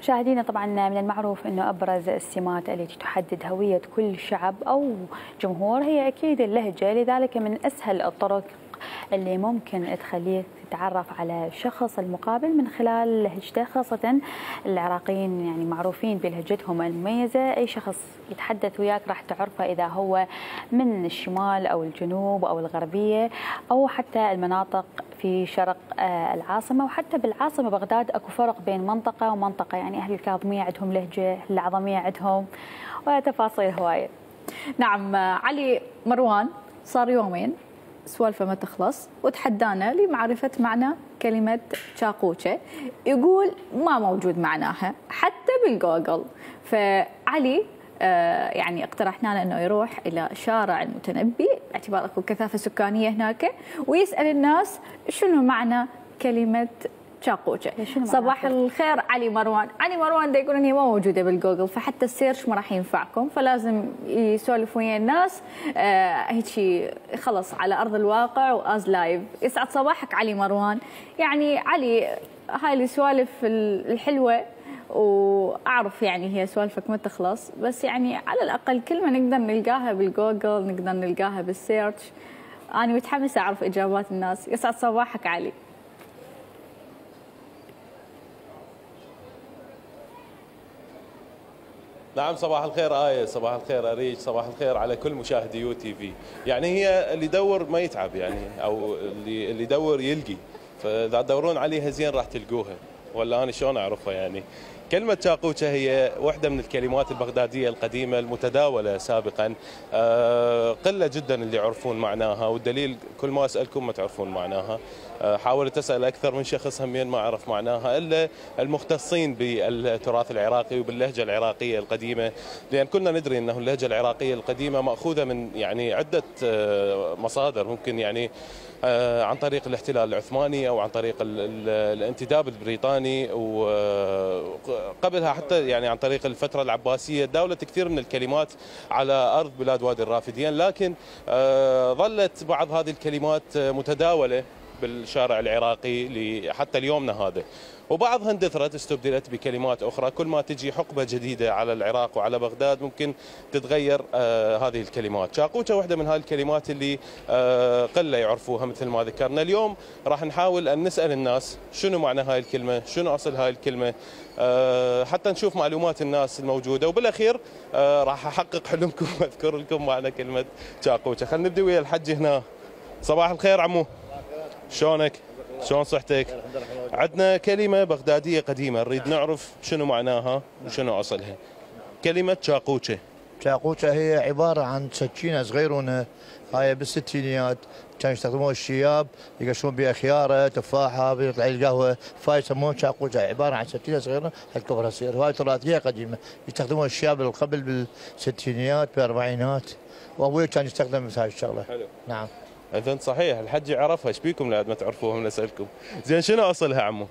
مشاهدينا، طبعا من المعروف انه ابرز السمات التي تحدد هويه كل شعب او جمهور هي اكيد اللهجه، لذلك من اسهل الطرق اللي ممكن تخليك تتعرف على شخص المقابل من خلال لهجته، خاصه العراقيين يعني معروفين بلهجتهم المميزه، اي شخص يتحدث وياك راح تعرفه اذا هو من الشمال او الجنوب او الغربيه او حتى المناطق في شرق العاصمة. وحتى بالعاصمة بغداد أكو فرق بين منطقة ومنطقة، يعني أهل الكاظمية عندهم لهجة، العظمية عندهم، وتفاصيل هواية. نعم علي مروان صار يومين سوالفة ما تخلص وتحدانا لمعرفة معنى كلمة شاقوشة، يقول ما موجود معناها حتى بالجوجل. فعلي يعني اقترحنا له انه يروح الى شارع المتنبي باعتبار اكو كثافه سكانيه هناك، ويسال الناس شنو معنى كلمه شاقوجه. صباح الخير علي مروان. علي مروان دا يقولون هي ما موجوده بالجوجل، فحتى السيرش ما راح ينفعكم، فلازم يسولف ويا الناس هيك خلص على ارض الواقع واز لايف. يسعد صباحك علي مروان. يعني علي هاي السوالف الحلوه واعرف يعني هي سوالفك ما تخلص، بس يعني على الاقل كلمه نقدر نلقاها بالجوجل، نقدر نلقاها بالسيرش. انا متحمسه اعرف اجابات الناس. يسعد صباحك علي. نعم، صباح الخير آية، صباح الخير أريج، صباح الخير على كل مشاهدي يو تي في. يعني هي اللي يدور ما يتعب، يعني أو اللي يدور يلقي، فإذا تدورون عليها زين راح تلقوها. ولا أنا شلون أعرفها؟ يعني كلمة شاقوشة هي واحدة من الكلمات البغدادية القديمة المتداولة سابقا، قلة جدا اللي يعرفون معناها، والدليل كل ما أسألكم ما تعرفون معناها. حاولت أسأل أكثر من شخص همين ما عرف معناها إلا المختصين بالتراث العراقي وباللهجة العراقية القديمة، لأن كلنا ندري أنه اللهجة العراقية القديمة مأخوذة من يعني عدة مصادر، ممكن يعني عن طريق الاحتلال العثماني أو عن طريق الانتداب البريطاني، وقبلها حتى يعني عن طريق الفترة العباسية. داولت كثير من الكلمات على أرض بلاد وادي الرافدين، لكن ظلت بعض هذه الكلمات متداولة بالشارع العراقي حتى اليومنا هذا، وبعضها اندثرت استبدلت بكلمات أخرى. كل ما تجي حقبة جديدة على العراق وعلى بغداد ممكن تتغير هذه الكلمات. شاقوشة واحدة من هذه الكلمات اللي قلة يعرفوها مثل ما ذكرنا. اليوم راح نحاول أن نسأل الناس شنو معنى هاي الكلمة، شنو أصل هاي الكلمة، حتى نشوف معلومات الناس الموجودة، وبالأخير راح أحقق حلمكم وأذكر لكم معنى كلمة شاقوشة. خلينا نبدأ ويا الحج هنا. صباح الخير عمو، شلونك؟ شلون صحتك؟ عندنا كلمة بغدادية قديمة نريد نعرف شنو معناها وشنو أصلها. كلمة شاقوشة. شاقوشة هي عبارة عن سكينة صغيرونة، هاي بالستينيات كانوا يستخدموها الشياب، يقشون بها خيارة، تفاحة، بيطلع القهوة، فاي يسمون شاقوشة. عبارة عن سكينة صغيرة هالكبرها تصير، هاي تراثية قديمة يستخدموها الشياب قبل بالستينيات بالأربعينات، وأبوي كان يستخدم مثل هاي الشغلة. حلو. نعم. اذن صحيح الحج يعرفها، ايش بيكم لعد ما تعرفوها من اسالكم؟ زين شنو اصلها عمو؟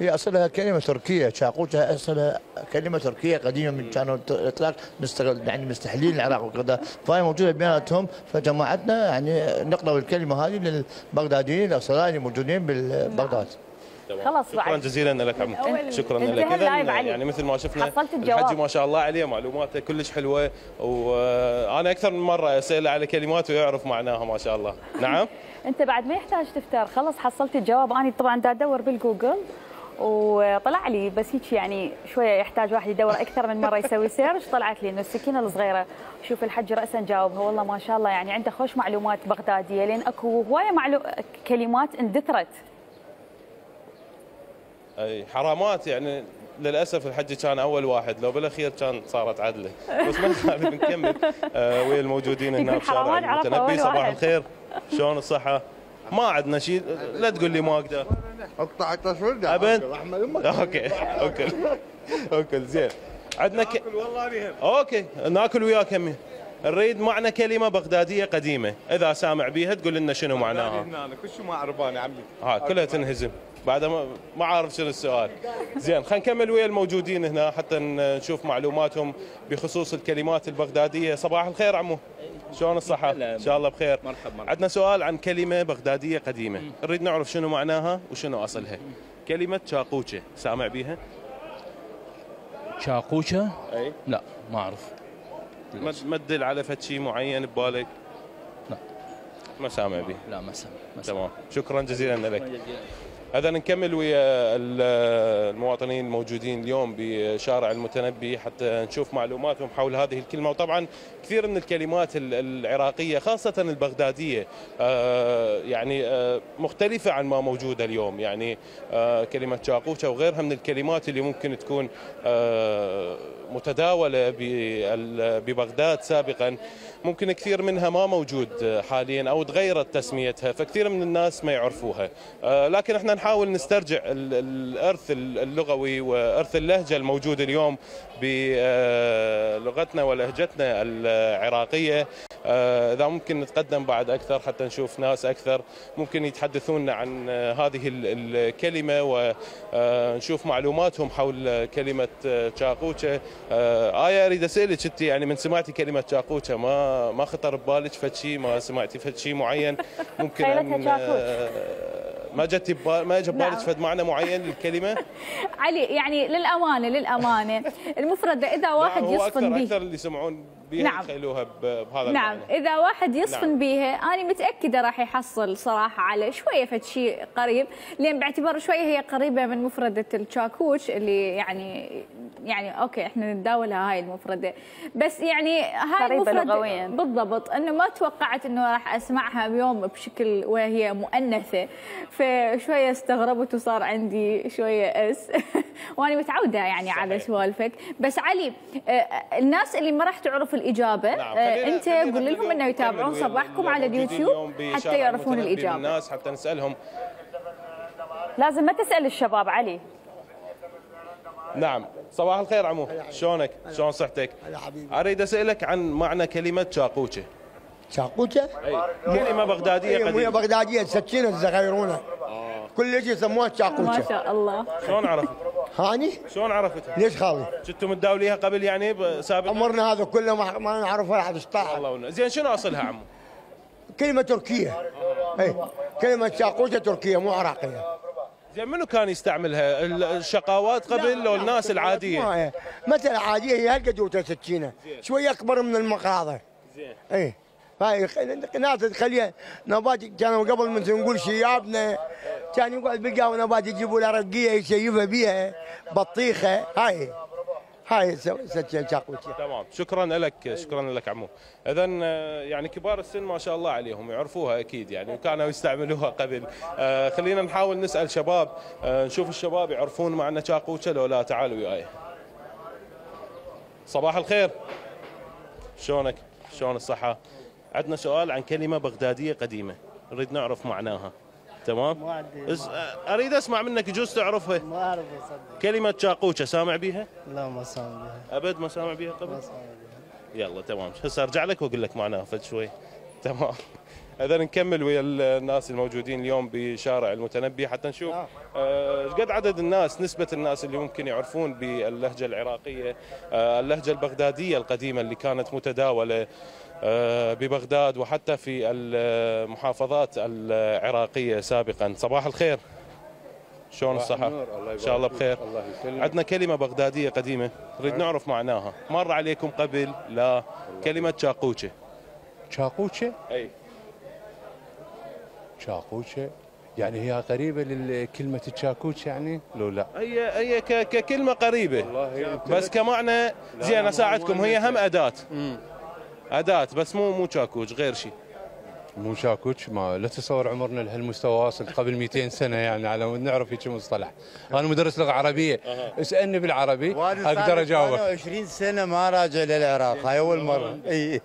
هي اصلها كلمه تركيه، شاقوشة اصلها كلمه تركيه قديمه من كانوا الاطلاق يعني مستحلين العراق وكذا، فهي موجوده بيناتهم، فجماعتنا يعني نقلوا الكلمه هذه للبغداديين الاصلايين اللي موجودين بالبغداد. خلاص شكرا جزيلا لك عمو، شكرا لك. يعني مثل ما شفنا الحجي ما شاء الله عليه معلوماته كلش حلوه، وانا اكثر من مره اساله على كلمات ويعرف معناها ما شاء الله. نعم. انت بعد ما يحتاج تفتر، خلص حصلت الجواب. انا طبعا دا ادور بالجوجل وطلع لي، بس هيك يعني شويه يحتاج واحد يدور اكثر من مره يسوي سيرش. طلعت لي انه السكينه الصغيره. شوف الحج راسا جاوبها، والله ما شاء الله يعني عنده خوش معلومات بغداديه، لان اكو هوايه كلمات اندثرت. اي حرامات يعني، للاسف الحج كان اول واحد، لو بالاخير كان صارت عدله، بس ما نخالف نكمل ويا الموجودين هنا بشارع المتنبي. صباح الخير، شلون الصحه؟ ما عندنا شيء، لا تقول لي ما اقدر اقطع التصوير ابد. اوكي اوكي زين. عندنا اوكي ناكل وياك همي. نريد معنى كلمه بغداديه قديمه، اذا سامع بيها تقول لنا شنو معناها. كل شيء ما اعرف انا عمي، كلها تنهزم بعد ما عارف شنو السؤال. زين خلينا نكمل ويا الموجودين هنا حتى نشوف معلوماتهم بخصوص الكلمات البغداديه. صباح الخير عمو، شلون الصحه؟ ان شاء الله بخير. مرحبا. عندنا سؤال عن كلمه بغداديه قديمه، نريد نعرف شنو معناها وشنو اصلها. كلمه شاقوشة، سامع بيها؟ شاقوشة؟ اي لا ما اعرف. ما تدل على فد شيء معين ببالك؟ لا ما سامع بيه. لا ما سامع. تمام، شكرا جزيلا لك. هذا نكمل ويا المواطنين الموجودين اليوم بشارع المتنبي حتى نشوف معلوماتهم حول هذه الكلمة. وطبعا كثير من الكلمات العراقية خاصة البغدادية يعني مختلفة عن ما موجودة اليوم، يعني كلمة شاقوشة وغيرها من الكلمات اللي ممكن تكون متداولة ببغداد سابقا، ممكن كثير منها ما موجود حاليا أو تغيرت تسميتها، فكثير من الناس ما يعرفوها. لكن احنا نحاول نسترجع الارث اللغوي وارث اللهجه الموجود اليوم بلغتنا ولهجتنا العراقيه. اذا ممكن نتقدم بعد اكثر حتى نشوف ناس اكثر ممكن يتحدثون عن هذه الكلمه ونشوف معلوماتهم حول كلمه شاقوشة. ايا اريد اسالك انت، يعني من سمعتي كلمه شاقوشة ما خطر ببالك فشي؟ ما سمعتي فشي معين ممكن ما جت ما اجى ببالك فد معنى معين للكلمه؟ علي يعني للامانه المفردة اذا واحد يصفن بيها اكثر اللي يسمعون بيها نعم. يخيلوها بهذا نعم المعنى. اذا واحد يصفن نعم. بيها انا متاكده راح يحصل صراحه على شويه فشي قريب، لان باعتبار شويه هي قريبه من مفردة الشاكوش اللي يعني اوكي احنا نتداولها هاي المفردة، بس يعني هاي قريبه لغويا بالضبط، انه ما توقعت انه راح اسمعها بيوم بشكل وهي مؤنثه، فشويه استغربت وصار عندي شويه اس وانا متعوده يعني صحيح. على سوالفك، بس علي الناس اللي ما راح تعرف الاجابه نعم. انت قول لهم انه يتابعون صباحكم على اليوتيوب حتى يعرفون الاجابه الناس حتى نسالهم. لازم ما تسال الشباب علي. نعم صباح الخير عمو، شلونك؟ شلون صحتك؟ هلا حبيبي. اريد اسالك عن معنى كلمه شاقوشه. شاقوشه؟ كلمه بغداديه قديمه. هي بغداديه تسكينه الزغيرونه. كل شيء يسموها شاقوشه. ما شاء الله. شلون عرفت؟ هاني؟ شلون عرفتها؟ ليش خالي؟ كنتم متداوليها قبل يعني سابقا؟ عمرنا هذا كله ما نعرفها لحد الساعه. الله زين شنو اصلها عمو؟ كلمه تركيه. اي كلمه شاقوشه تركيه مو عراقيه. زين منو كان يستعملها؟ الشقاوات قبل لو الناس العاديه؟ مثلا عاديه هي هالقد وتسكينه شويه اكبر من المقاضه. زين. اي. هاي ناس تخليها نبات كانوا قبل مثل نقول شيابنا كان يقعد بالقهوه نبات يجيبوا له رقيه يشيبها بيها بطيخه هاي شاقوشة. تمام شكرا لك شكرا لك عمو. اذا يعني كبار السن ما شاء الله عليهم يعرفوها اكيد يعني وكانوا يستعملوها قبل. خلينا نحاول نسال شباب نشوف الشباب يعرفون معنى شاقوشة لو لا. تعالوا وياي. صباح الخير شلونك؟ شلون الصحه؟ عندنا سؤال عن كلمة بغدادية قديمة، نريد نعرف معناها. تمام؟ ما عندي اريد اسمع منك يجوز تعرفها. ما اعرفها صدق. كلمة شاقوشة سامع بيها؟ لا ما سامع بيها. ابد ما سامع بيها قبل؟ ما سامع بيها. يلا تمام، هسه ارجع لك واقول لك معناها فد شوي. تمام. اذا نكمل ويا الناس الموجودين اليوم بشارع المتنبي حتى نشوف قد عدد الناس، نسبة الناس اللي ممكن يعرفون باللهجة العراقية، اللهجة البغدادية القديمة اللي كانت متداولة ببغداد وحتى في المحافظات العراقية سابقا. صباح الخير شلون الصحة؟ إن شاء الله بخير. عندنا كلمة بغدادية قديمة نريد نعرف معناها، مر عليكم قبل لا كلمة شاقوشة. شاقوشة؟ أي شاقوشة يعني هي قريبة لكلمة الشاكوش يعني لو لا؟ هي ككلمة قريبة بس كمعنى. زين اساعدكم، هي هم أداة بس مو شاكوش، غير شيء. مو شاكوش ما لا تتصور عمرنا لهالمستوى واصل قبل 200 سنه يعني على ما نعرف هيك مصطلح. انا مدرس لغه عربيه، اسالني بالعربي اقدر اجاوبك. انا 20 سنه ما راجع للعراق، هاي اول مره. اي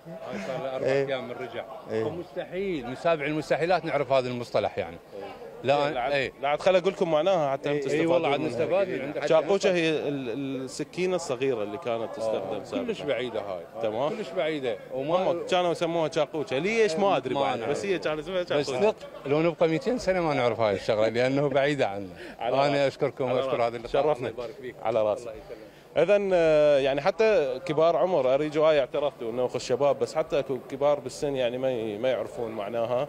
صار له 4 ايام من رجع. مستحيل من سابع المستحيلات نعرف هذا المصطلح يعني. لا اي لا عاد خل اقول لكم معناها حتى تستفادوا. اي والله عاد نستفاد. شاقوشة هي السكينه الصغيره اللي كانت تستخدم سابقا. كلش بعيده هاي. تمام كلش بعيده. وما كانوا يسموها شاقوشة ليش ما ادري بعد، بس هي كانت اسمها شاقوشة. بس لو نبقى 200 سنه ما نعرف هاي الشغله لانه بعيده عنا. انا اشكركم واشكر هذا اللقاء. شرفنا على راسي. اذا يعني حتى كبار عمر اريد هاي اعترفتوا انه اخو الشباب، بس حتى كبار بالسن يعني ما يعرفون معناها.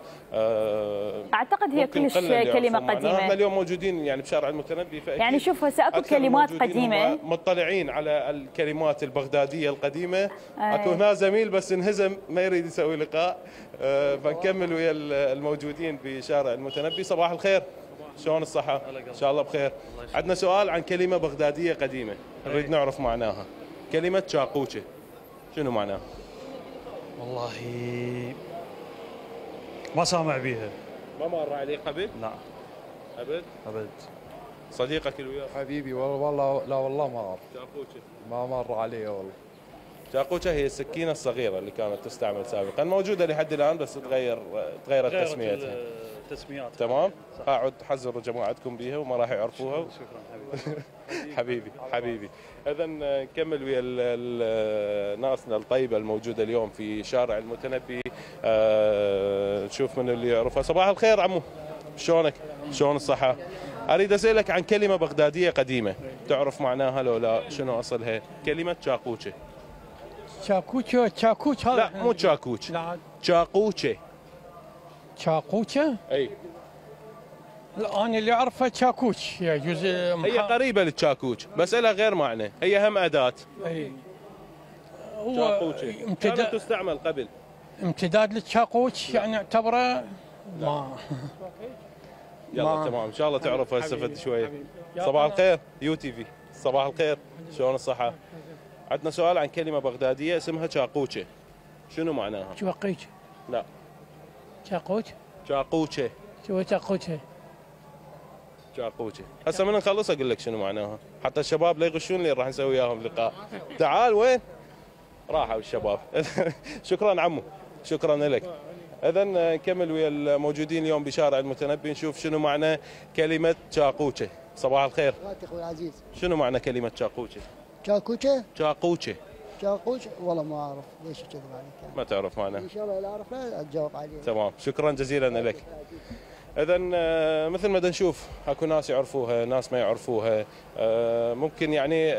اعتقد هي كلش كلمه قديمه. احنا اليوم موجودين يعني بشارع المتنبي يعني شوف هسه اكو كلمات قديمه مطلعين على الكلمات البغداديه القديمه. اكو هنا زميل بس انهزم ما يريد يسوي لقاء. فنكمل ويا الموجودين بشارع المتنبي. صباح الخير شلون الصحة؟ ان شاء الله بخير. عندنا سؤال عن كلمة بغدادية قديمة نريد نعرف معناها، كلمة شاقوشة شنو معناها؟ والله ما سامع بيها. ما مر عليك قبل؟ لا أبد. صديقك اللي وياك حبيبي والله لا والله ما أعرف. شاقوشة ما مر علي والله. شاقوشة هي السكينة الصغيرة اللي كانت تستعمل سابقا، موجودة لحد الآن بس تغيرت تسميتها. تسميات تمام. اقعد حذروا جماعتكم بيها وما راح يعرفوها. شكرا حبيبي. حبيبي. اذا نكمل ويا ناسنا الطيبه الموجوده اليوم في شارع المتنبي. نشوف من اللي يعرفها. صباح الخير عمو شلونك؟ شلون الصحه؟ اريد اسالك عن كلمه بغداديه قديمه تعرف معناها لو لا شنو اصلها؟ كلمه شاقوشة. شاقوشة شاقوش هذا؟ لا مو شاقوش. شاقوشة. شاقوشة؟ اي لا انا اللي اعرفها تشاكوش، هي جزء هي قريبه للتشاكوش، مساله غير معنى، هي هم اداه. اي هو كانت تستعمل قبل امتداد للتشاكوش يعني اعتبره ما يلا تمام. ان شاء الله تعرف هسه شويه. صباح الخير يو تي في، صباح الخير، شلون الصحه؟ عندنا سؤال عن كلمه بغداديه اسمها شاقوشه، شنو معناها؟ شاقوشه؟ لا شاقوشه؟ شاقوشه. شو شاقوشه؟ شاقوشه. هسه من نخلص اقول لك شنو معناها، حتى الشباب لا يغشون لي، راح نسوي وياهم لقاء. تعال وين؟ راحوا الشباب. شكرا عمو، شكرا لك. اذا نكمل ويا الموجودين اليوم بشارع المتنبي، نشوف شنو معنى كلمه شاقوشه. صباح الخير. اخوي العزيز. شنو معنى كلمه شاقوشه؟ شاقوشه؟ شاقوشه. شاقوشه والله ما اعرف، ليش تكذب عليك؟ ما تعرف معناه. ان شاء الله اذا اعرفها اتجاوب عليك. تمام، شكرا جزيلا لك. اذا مثل ما نشوف اكو ناس يعرفوها، ناس ما يعرفوها، ممكن يعني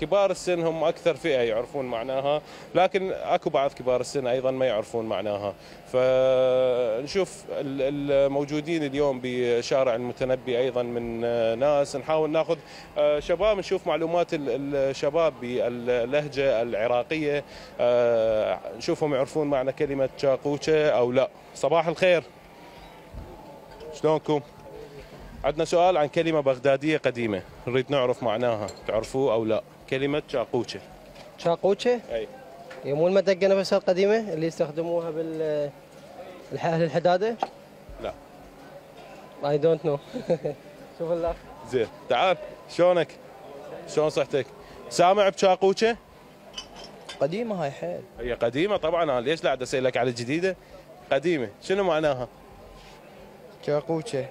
كبار السن هم اكثر فئه يعرفون معناها، لكن اكو بعض كبار السن ايضا ما يعرفون معناها. فنشوف الموجودين اليوم بشارع المتنبي ايضا من ناس، نحاول ناخذ شباب، نشوف معلومات الشباب باللهجه العراقيه، نشوفهم يعرفون معنى كلمه شاقوشه او لا. صباح الخير، شلونكم؟ عندنا سؤال عن كلمة بغدادية قديمة، نريد نعرف معناها، تعرفوه أو لا؟ كلمة شاقوشة. شاقوشة؟ أي. هي مو المدقة نفسها القديمة اللي يستخدموها بال أهل الحدادة؟ لا. I don't know. شوف الأخ. زين، تعال، شلونك؟ شلون صحتك؟ سامع بشاقوشة؟ قديمة هاي حيل. هي قديمة طبعاً، أنا ليش لا أسألك على الجديدة؟ قديمة، شنو معناها؟ شاقوشه.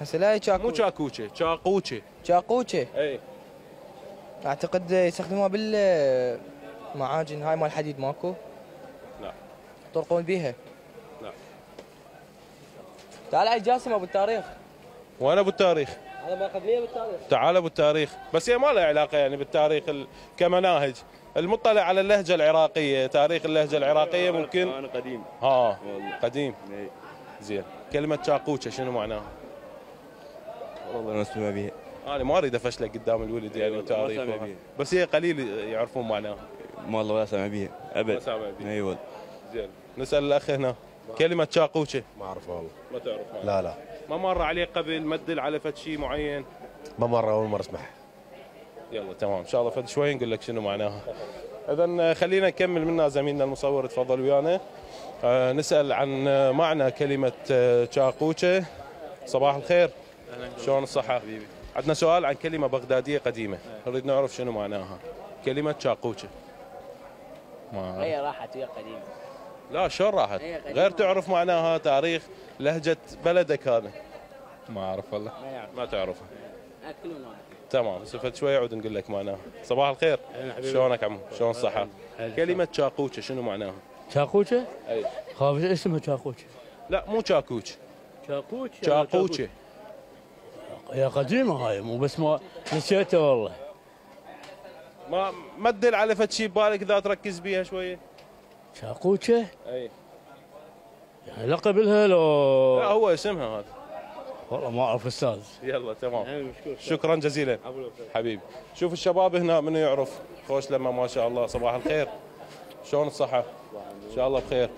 هسه لا هي شاقوشه، مو شاقوشه، شاقوشه. شاقوشه؟ اي. اعتقد يستخدموها بالمعاجن هاي مال الحديد ماكو؟ لا. يطرقون بيها؟ لا. تعال عي جاسم ابو التاريخ. وانا ابو التاريخ. انا ما قدميه بالتاريخ. تعال ابو التاريخ، بس هي ما لها علاقه يعني بالتاريخ كمناهج، المطلع على اللهجه العراقيه، تاريخ اللهجه العراقيه ممكن. انا قديم. ها قديم. اي. زين. كلمة شاقوشة شنو معناها؟ والله ما اسمع بيها. أنا ما أريد أفشلك قدام الولد يعني وتعريفها، بس هي قليل يعرفون معناها. والله ولا سامع بيها أبد. ما سامع بيها. أي والله. زين، نسأل الأخ هنا، كلمة شاقوشة؟ ما أعرفها والله. ما تعرفها؟ لا لا. ما مر عليك قبل، ما تدل على فد شيء معين؟ ما مر، أول مرة أسمعها. يلا تمام، إن شاء الله فد شوي نقول لك شنو معناها. إذا خلينا نكمل منا زميلنا المصور، تفضل ويانا. نسأل عن معنى كلمة شاقوشة. صباح الخير، شلون الصحة؟ عندنا سؤال عن كلمة بغدادية قديمة، نريد نعرف شنو معناها. كلمة شاقوشة. هي راحت ويا قديمة. لا شلون راحت؟ غير تعرف معناها، تاريخ لهجة بلدك هذا. ما أعرف والله. ما تعرفها. تمام، سفت شوي عود نقول لك معناها. صباح الخير، شلونك عمو؟ شلون الصحة؟ كلمة شاقوشة شنو معناها؟ شاقوشة؟ اي. خاف اسمها شاقوشة. لا مو شاقوشة. شاقوشة. شاقوشة. يا قديمة هاي، مو بس ما نسيتها والله. ما تدل على فد شيء ببالك اذا تركز بيها شوية. شاقوشة؟ اي. يعني لقب لها لو. لا هو اسمها هذا. والله ما اعرف استاذ. يلا تمام، شكرا جزيلا حبيبي. شوف الشباب هنا من يعرف، خوش لما ما شاء الله. صباح الخير، شلون الصحة؟ ان شاء الله بخير.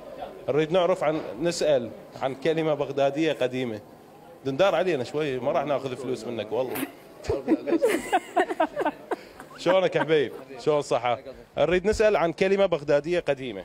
نريد نعرف عن، نسأل عن كلمة بغدادية قديمة. دندار علينا شوي، ما راح ناخذ فلوس منك والله. شلونك يا حبيب؟ شلون الصحة؟ نريد نسأل عن كلمة بغدادية قديمة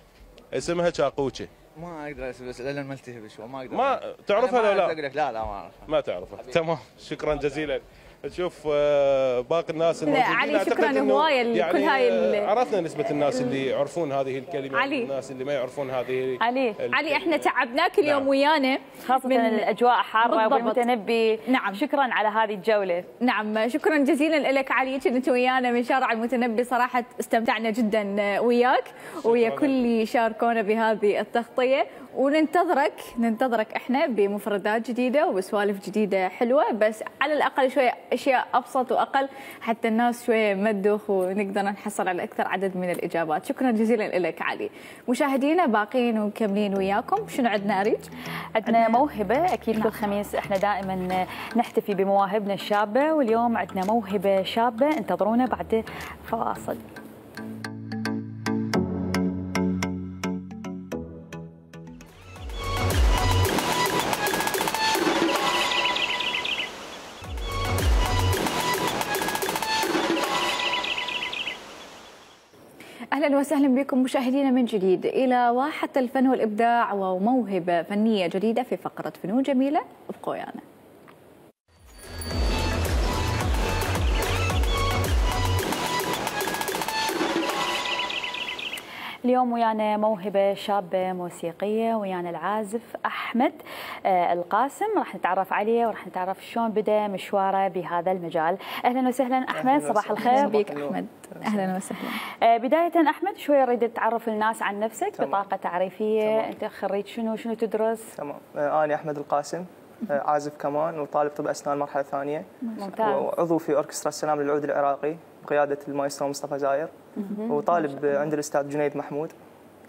اسمها شاقوشة. ما اقدر اسال بس لان ما التهي بشوي، ما اقدر. ما تعرفها ولا لا؟ لا لا ما اعرفها. ما تعرفها. تمام، شكرا جزيلا. نشوف باقي الناس الموجودين. لا علي، شكرا هوايه لكل يعني هاي عرفنا نسبه الناس اللي يعرفون هذه الكلمه علي. الناس اللي ما يعرفون هذه علي علي، احنا تعبناك اليوم. نعم. ويانا خاصه من الاجواء حاره والمتنبي. نعم شكرا على هذه الجوله. نعم شكرا جزيلا لك علي، كنت ويانا من شارع المتنبي، صراحه استمتعنا جدا وياك ويا كل اللي شاركونا بهذه التغطيه، وننتظرك احنا بمفردات جديده وبسوالف جديده حلوه، بس على الاقل شويه اشياء ابسط واقل حتى الناس شويه مدوخ ونقدر نحصل على اكثر عدد من الاجابات. شكرا جزيلا لك علي. مشاهدينا باقيين ومكملين وياكم. شنو عندنا أريج؟ عندنا موهبه اكيد. كل خميس احنا دائما نحتفي بمواهبنا الشابه، واليوم عندنا موهبه شابه، انتظرونا بعد فواصل. اهلا وسهلا بكم مشاهدينا من جديد الى واحة الفن والابداع وموهبة فنية جديدة في فقرة فنون جميلة. ابقوا ويانا. اليوم ويانا موهبة شابة موسيقية، ويانا العازف أحمد القاسم، راح نتعرف عليه وراح نتعرف شلون بدأ مشواره بهذا المجال. أهلا وسهلا أحمد، صباح الخير بك أحمد. أهلا وسهلا. بداية أحمد شوي أريد تعرف الناس عن نفسك، بطاقة تعريفية. أنت خريج شنو تدرس؟ تمام، أنا أحمد القاسم، عازف كمان وطالب طب أسنان مرحلة ثانية. ممتاز. وعضو في أوركسترا السلام للعود العراقي بقيادة المايسترو مصطفى زاير، وطالب عند الأستاذ جنيد محمود.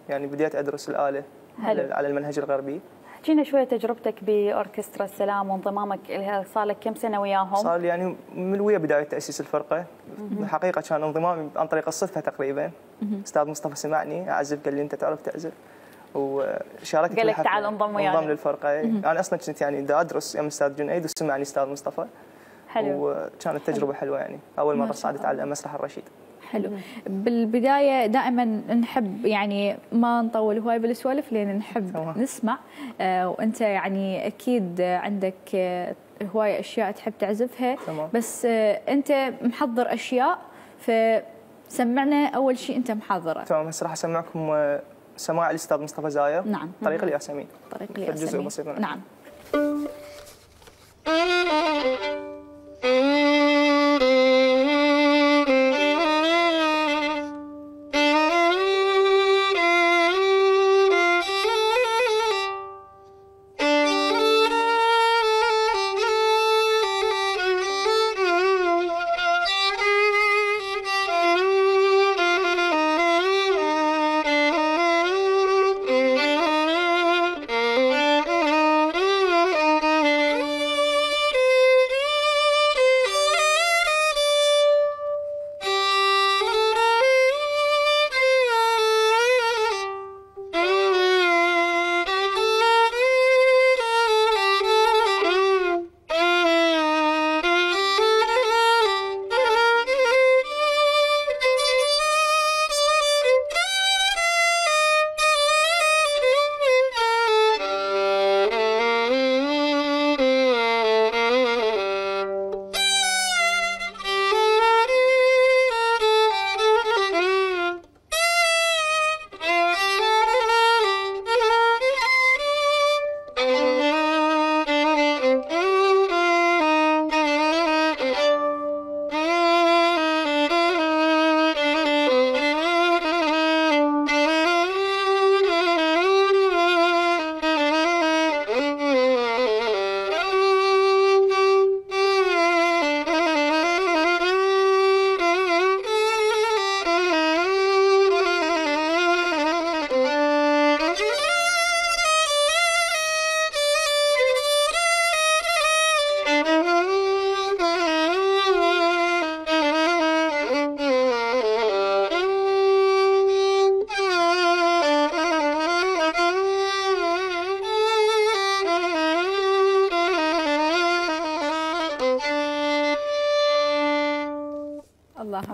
يعني بديت أدرس الآلة على المنهج الغربي. احكينا شوية تجربتك بأوركسترا السلام وانضمامك لها، صار لك كم سنة وياهم؟ صار لي يعني من ويا بداية تأسيس الفرقة. الحقيقة كان انضمامي عن طريق الصدفة تقريبا. أستاذ مصطفى سمعني أعزف، قال لي أنت تعرف تعزف، وشاركت قال لك تعال انضم ويانا، انضم للفرقة. أنا أصلا كنت يعني دا أدرس يم أستاذ جنيد وسمعني أستاذ مصطفى. حلو. وكانت تجربة حلوة يعني، أول مرة صعدت على المسرح الرشيد. حلو. بالبداية دائما نحب يعني ما نطول هواي بالسوالف لأن نحب نسمع، وأنت يعني أكيد عندك هواي أشياء تحب تعزفها. طبعا. بس أنت محضر أشياء، فسمعنا أول شيء أنت محضره. تمام، هسه راح أسمعكم سماع الأستاذ مصطفى زاير. نعم. طريق الياسمين. طريق الياسمين، جزء بسيط. نعم.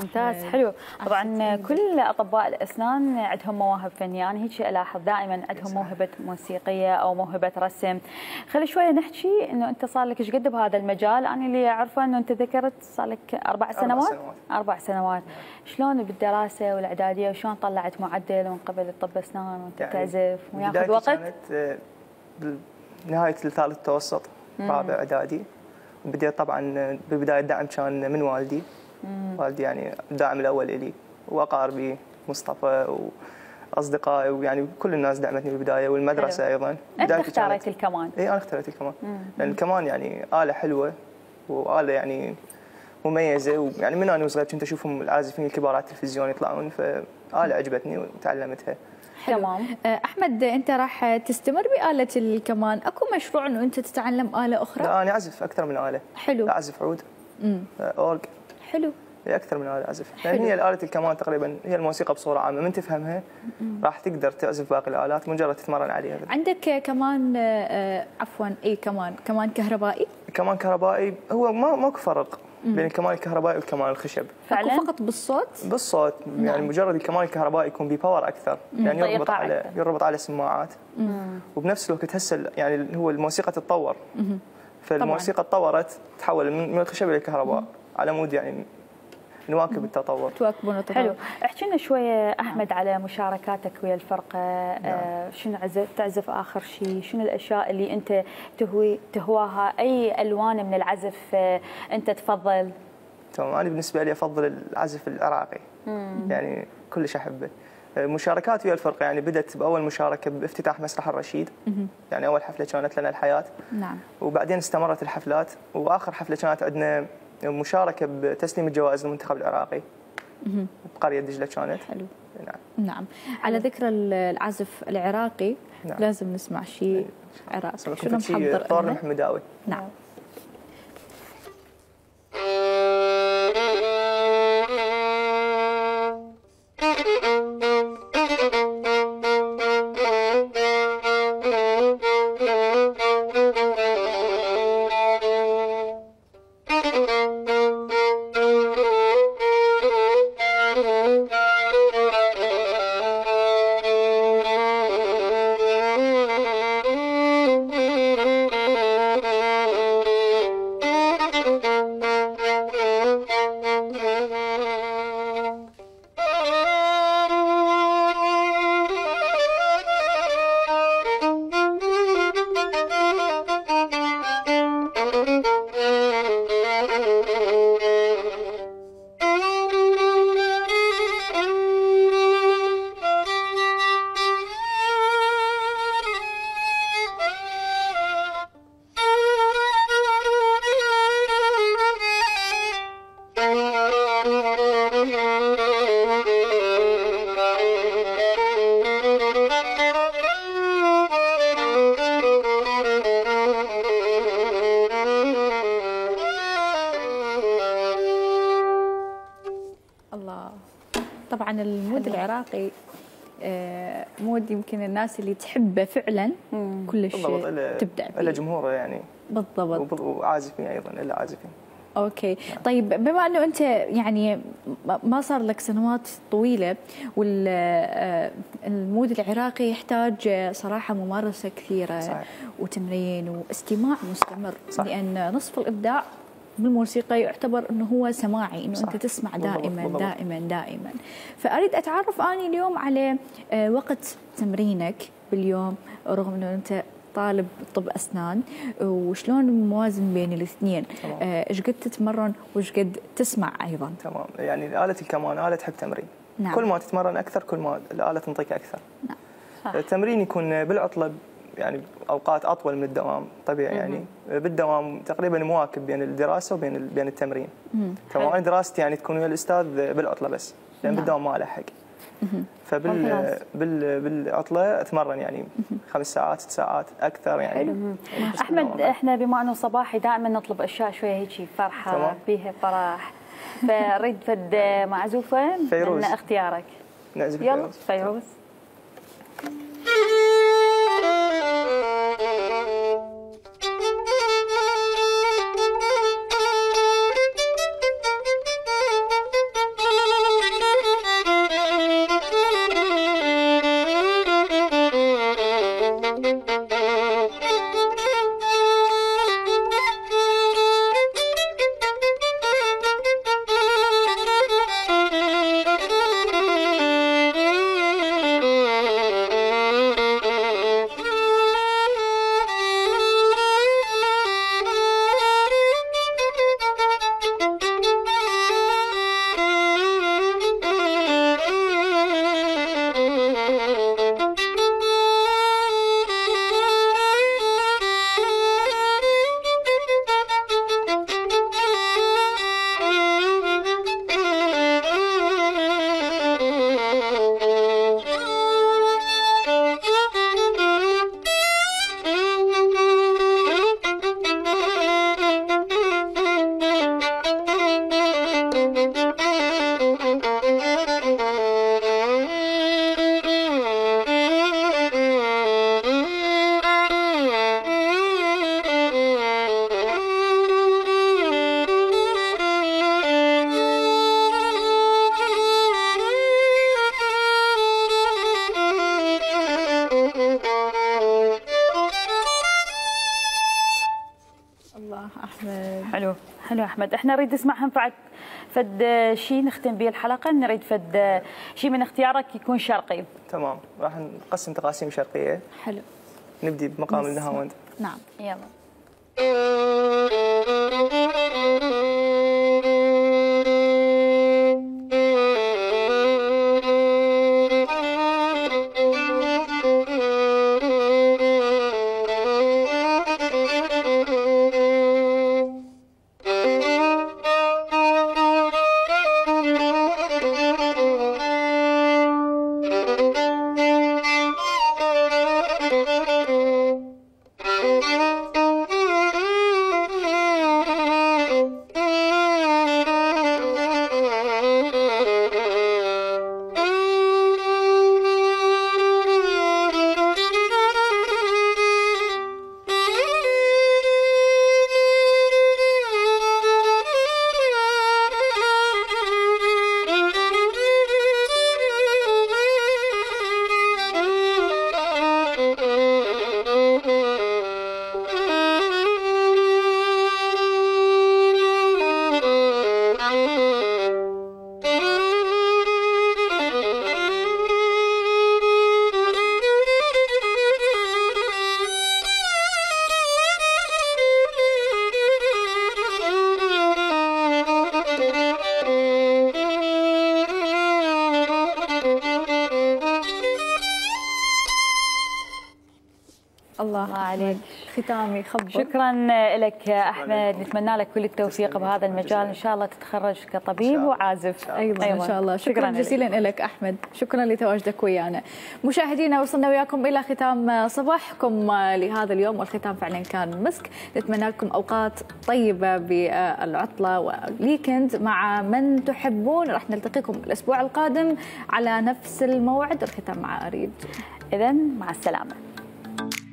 ممتاز. حلو. طبعا كل اطباء الاسنان عندهم مواهب فنيه، انا هيك الاحظ دائما عندهم موهبه موسيقيه او موهبه رسم. خلي شويه نحكي انه انت صار لك ايش قد بهذا المجال؟ انا اللي اعرفه انه انت ذكرت صار لك 4 سنوات. 4 سنوات. شلون بالدراسه والاعداديه وشلون طلعت معدل من قبل الطب اسنان وانت يعني تعزف وياخذ وقت؟ كانت بنهايه الثالث متوسط، رابع اعدادي، وبديت طبعا بالبدايه الدعم كان من والدي. والدي يعني الداعم الاول لي، واقاربي مصطفى اصدقائي ويعني كل الناس دعمتني بالبدايه والمدرسه ايضا. انت اختاريت الكمان؟ اي انا اختاريت الكمان لان الكمان يعني آلة حلوه وآلة يعني مميزه، ويعني من انا وصغير كنت اشوفهم العازفين الكبار على التلفزيون يطلعون، فآلة عجبتني وتعلمتها. تمام. احمد انت راح تستمر بآلة الكمان، اكو مشروع انه انت تتعلم آلة اخرى؟ لا انا اعزف اكثر من آلة. حلو. اعزف عود، اورج. حلو. اكثر من آلة اعزف، لان هي آلة الكمان تقريبا هي الموسيقى بصوره عامه، من تفهمها راح تقدر تعزف باقي الآلات مجرد تتمرن عليها. عندك كمان كمان كهربائي؟ كمان كهربائي هو ماكو فرق بين الكمان الكهربائي والكمان الخشب. فعلا؟ فقط بالصوت؟ بالصوت يعني. نعم. مجرد الكمان الكهربائي يكون بباور اكثر، يعني يربط على سماعات، وبنفس الوقت هسه يعني هو الموسيقى تتطور، فالموسيقى تطورت تحول من الخشب الى الكهرباء على مود يعني نواكب التطور. تواكبون التطور. حلو، احكي لنا شويه احمد على مشاركاتك ويا الفرقه. شنو تعزف اخر شيء؟ شنو الاشياء اللي انت تهواها؟ اي الوان من العزف انت تفضل؟ تمام، انا بالنسبه لي افضل العزف العراقي. يعني كلش احبه. مشاركات ويا الفرقه يعني بدات باول مشاركه بافتتاح مسرح الرشيد، يعني اول حفله كانت لنا الحياه. نعم. وبعدين استمرت الحفلات، واخر حفله كانت عندنا مشاركة بتسليم الجوائز للمنتخب العراقي بقرية دجلة كانت. حلو. نعم. نعم. على ذكر العزف العراقي، نعم، لازم نسمع شيء عراقي. شنو محضر؟ طارق حمداوي. نعم. طبعا المود العراقي مود يمكن الناس اللي تحبه فعلا كلش تبدع فيه. الا جمهوره يعني. بالضبط. وعازفين ايضا الا عازفين. اوكي. طيب بما انه انت يعني ما صار لك سنوات طويله، والمود العراقي يحتاج صراحه ممارسه كثيره. صحيح. وتمرين واستماع مستمر. صحيح. لان نصف الابداع بالموسيقى يعتبر انه هو سماعي، انه انت تسمع دائما. بالضبط. دائما. فاريد اتعرف اني اليوم على وقت تمرينك باليوم، رغم انه انت طالب طب اسنان، وشلون موازن بين الاثنين؟ ايش قد تتمرن وايش قد تسمع ايضا؟ تمام. يعني آلة الكمان آلة تحب تمرين. نعم. كل ما تتمرن اكثر كل ما الآلة تنطيك اكثر. نعم. صح. التمرين يكون بالعطله يعني اوقات اطول من الدوام طبيعي. يعني بالدوام تقريبا مواكب بين الدراسه وبين بين التمرين. طبعا دراستي يعني تكون ويا الاستاذ بالعطله بس، لان بالدوام ما الحق. بالعطله اتمرن يعني 5 ساعات 6 ساعات اكثر يعني. حلو. احمد احنا بما انه صباحي دائما نطلب اشياء شويه هيك فرحه بيها فرح، فريد فد معزوفه من اختيارك. نعزف يلا فيروز. حلو احمد، احنا نريد نسمع هم فد شيء نختم به الحلقه، نريد فد شيء من اختيارك يكون شرقي. تمام، راح نقسم تقاسيم شرقيه. حلو، نبدي بمقام النهاوند. نعم يلا. الله عليك، ختامي خبر. شكرا لك احمد، نتمنى لك كل التوفيق بهذا المجال، ان شاء الله تتخرج كطبيب وعازف ايضا ان شاء الله. شكرا جزيلا لك احمد، شكرا لتواجدك ويانا. مشاهدينا وصلنا وياكم الى ختام صباحكم لهذا اليوم، والختام فعلا كان مسك. نتمنى لكم اوقات طيبه بالعطله والويكند مع من تحبون. راح نلتقيكم الاسبوع القادم على نفس الموعد. الختام مع قريب، اذا مع السلامه.